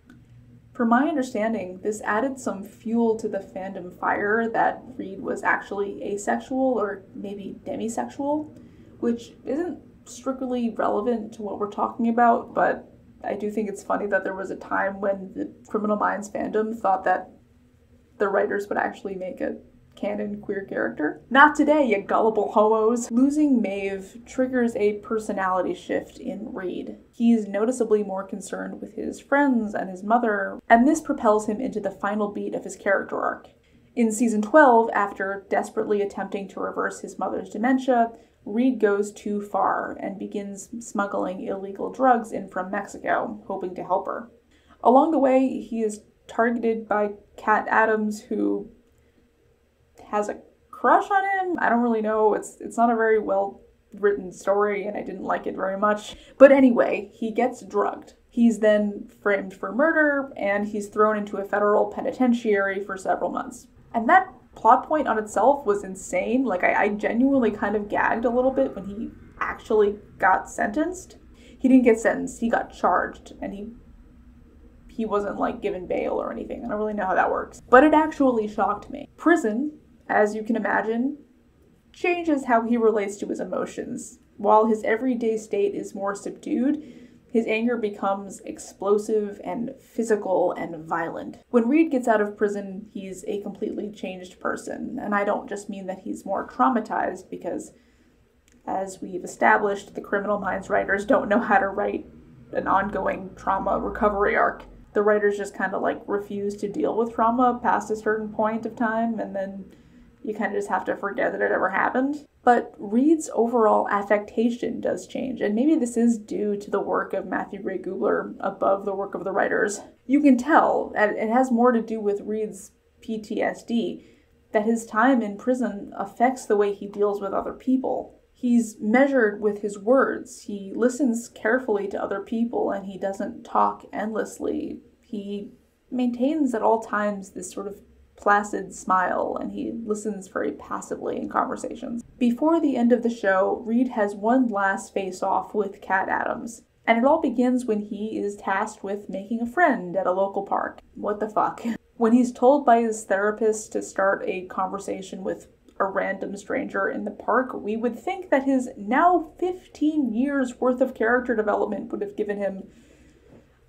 From my understanding, this added some fuel to the fandom fire that Reid was actually asexual or maybe demisexual, which isn't strictly relevant to what we're talking about, but I do think it's funny that there was a time when the Criminal Minds fandom thought that the writers would actually make a canon queer character. Not today, you gullible homos! Losing Maeve triggers a personality shift in Reid. He's noticeably more concerned with his friends and his mother, and this propels him into the final beat of his character arc. In season 12, after desperately attempting to reverse his mother's dementia, Reid goes too far and begins smuggling illegal drugs in from Mexico, hoping to help her. Along the way, he is targeted by Cat Adams, who has a crush on him? I don't really know. It's not a very well-written story, and I didn't like it very much. But anyway, he gets drugged. He's then framed for murder, and he's thrown into a federal penitentiary for several months. And that plot point on itself was insane. Like, I genuinely kind of gagged a little bit when he actually got sentenced. He didn't get sentenced. He got charged, and he wasn't, like, given bail or anything. I don't really know how that works. But it actually shocked me. Prison, as you can imagine, changes how he relates to his emotions. While his everyday state is more subdued, his anger becomes explosive and physical and violent. When Reid gets out of prison, he's a completely changed person, and I don't just mean that he's more traumatized, because as we've established, the Criminal Minds writers don't know how to write an ongoing trauma recovery arc. The writers just kind of, like, refuse to deal with trauma past a certain point of time, and then you kind of just have to forget that it ever happened. But Reid's overall affectation does change, and maybe this is due to the work of Matthew Gray Gubler above the work of the writers. You can tell, and it has more to do with Reid's PTSD, that his time in prison affects the way he deals with other people. He's measured with his words. He listens carefully to other people, and he doesn't talk endlessly. He maintains at all times this sort of placid smile, and he listens very passively in conversations. Before the end of the show, Reid has one last face-off with Cat Adams, and it all begins when he is tasked with making a friend at a local park. What the fuck? When he's told by his therapist to start a conversation with a random stranger in the park, we would think that his now 15 years worth of character development would have given him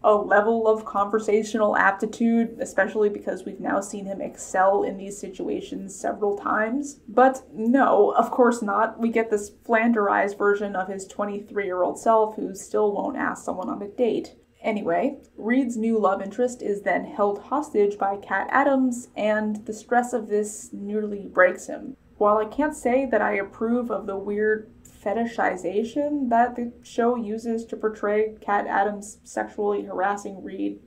a level of conversational aptitude, especially because we've now seen him excel in these situations several times. But no, of course not. We get this flanderized version of his 23-year-old self who still won't ask someone on a date. Anyway, Reid's new love interest is then held hostage by Cat Adams, and the stress of this nearly breaks him. While I can't say that I approve of the weird fetishization that the show uses to portray Cat Adams sexually harassing Reid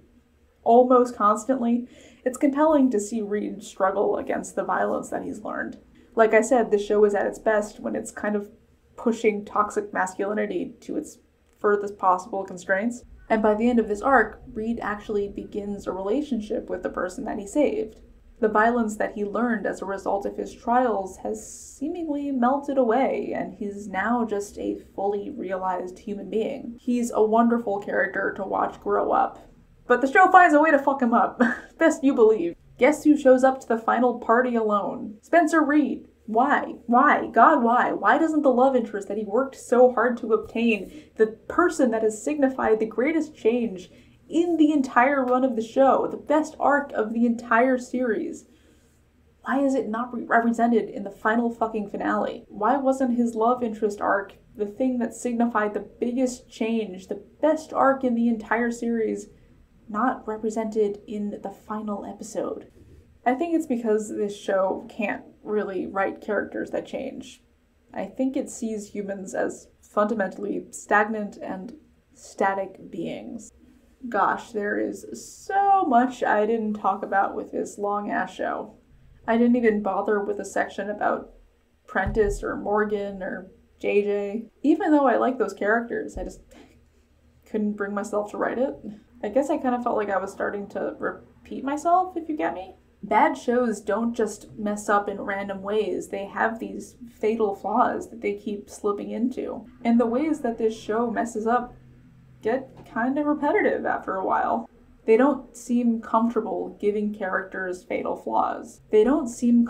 almost constantly, it's compelling to see Reid struggle against the violence that he's learned. Like I said, the show is at its best when it's kind of pushing toxic masculinity to its furthest possible constraints. And by the end of this arc, Reid actually begins a relationship with the person that he saved. The violence that he learned as a result of his trials has seemingly melted away, and he's now just a fully realized human being. He's a wonderful character to watch grow up. But the show finds a way to fuck him up. Best you believe. Guess who shows up to the final party alone? Spencer Reid. Why? Why? God, why? Why doesn't the love interest that he worked so hard to obtain, the person that has signified the greatest change in the entire run of the show, the best arc of the entire series, why is it not represented in the final fucking finale? Why wasn't his love interest arc the thing that signified the biggest change, the best arc in the entire series, not represented in the final episode? I think it's because this show can't really write characters that change. I think it sees humans as fundamentally stagnant and static beings. Gosh, there is so much I didn't talk about with this long-ass show. I didn't even bother with a section about Prentiss or Morgan or JJ. Even though I like those characters, I just couldn't bring myself to write it. I guess I kind of felt like I was starting to repeat myself, if you get me. Bad shows don't just mess up in random ways. They have these fatal flaws that they keep slipping into. And the ways that this show messes up get kind of repetitive after a while. They don't seem comfortable giving characters fatal flaws. And they don't seem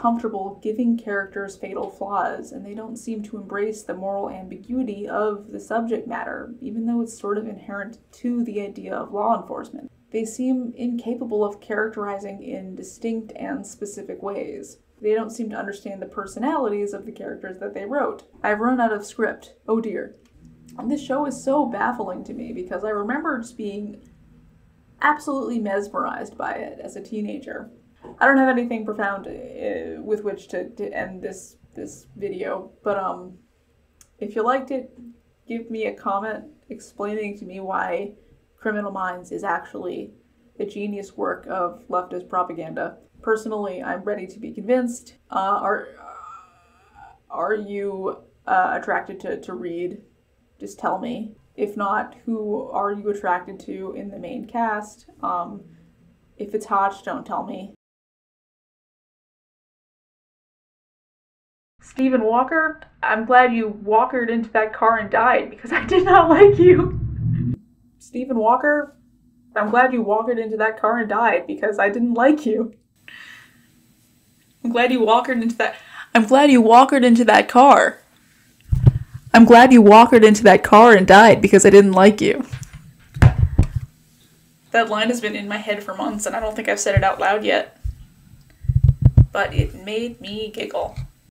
to embrace the moral ambiguity of the subject matter, even though it's sort of inherent to the idea of law enforcement. They seem incapable of characterizing in distinct and specific ways. They don't seem to understand the personalities of the characters that they wrote. I've run out of script. Oh dear. And this show is so baffling to me because I remember just being absolutely mesmerized by it as a teenager. I don't have anything profound with which to end this video, but if you liked it, give me a comment explaining to me why Criminal Minds is actually a genius work of leftist propaganda. Personally, I'm ready to be convinced. Are you attracted to Reid? Just tell me. If not, who are you attracted to in the main cast? If it's Hotch, don't tell me. Stephen Walker, I'm glad you walkered into that car and died because I did not like you. Stephen Walker, I'm glad you walkered into that car and died because I didn't like you. I'm glad you walkered into that car. I'm glad you walkered into that car and died because I didn't like you. That line has been in my head for months and I don't think I've said it out loud yet. But it made me giggle.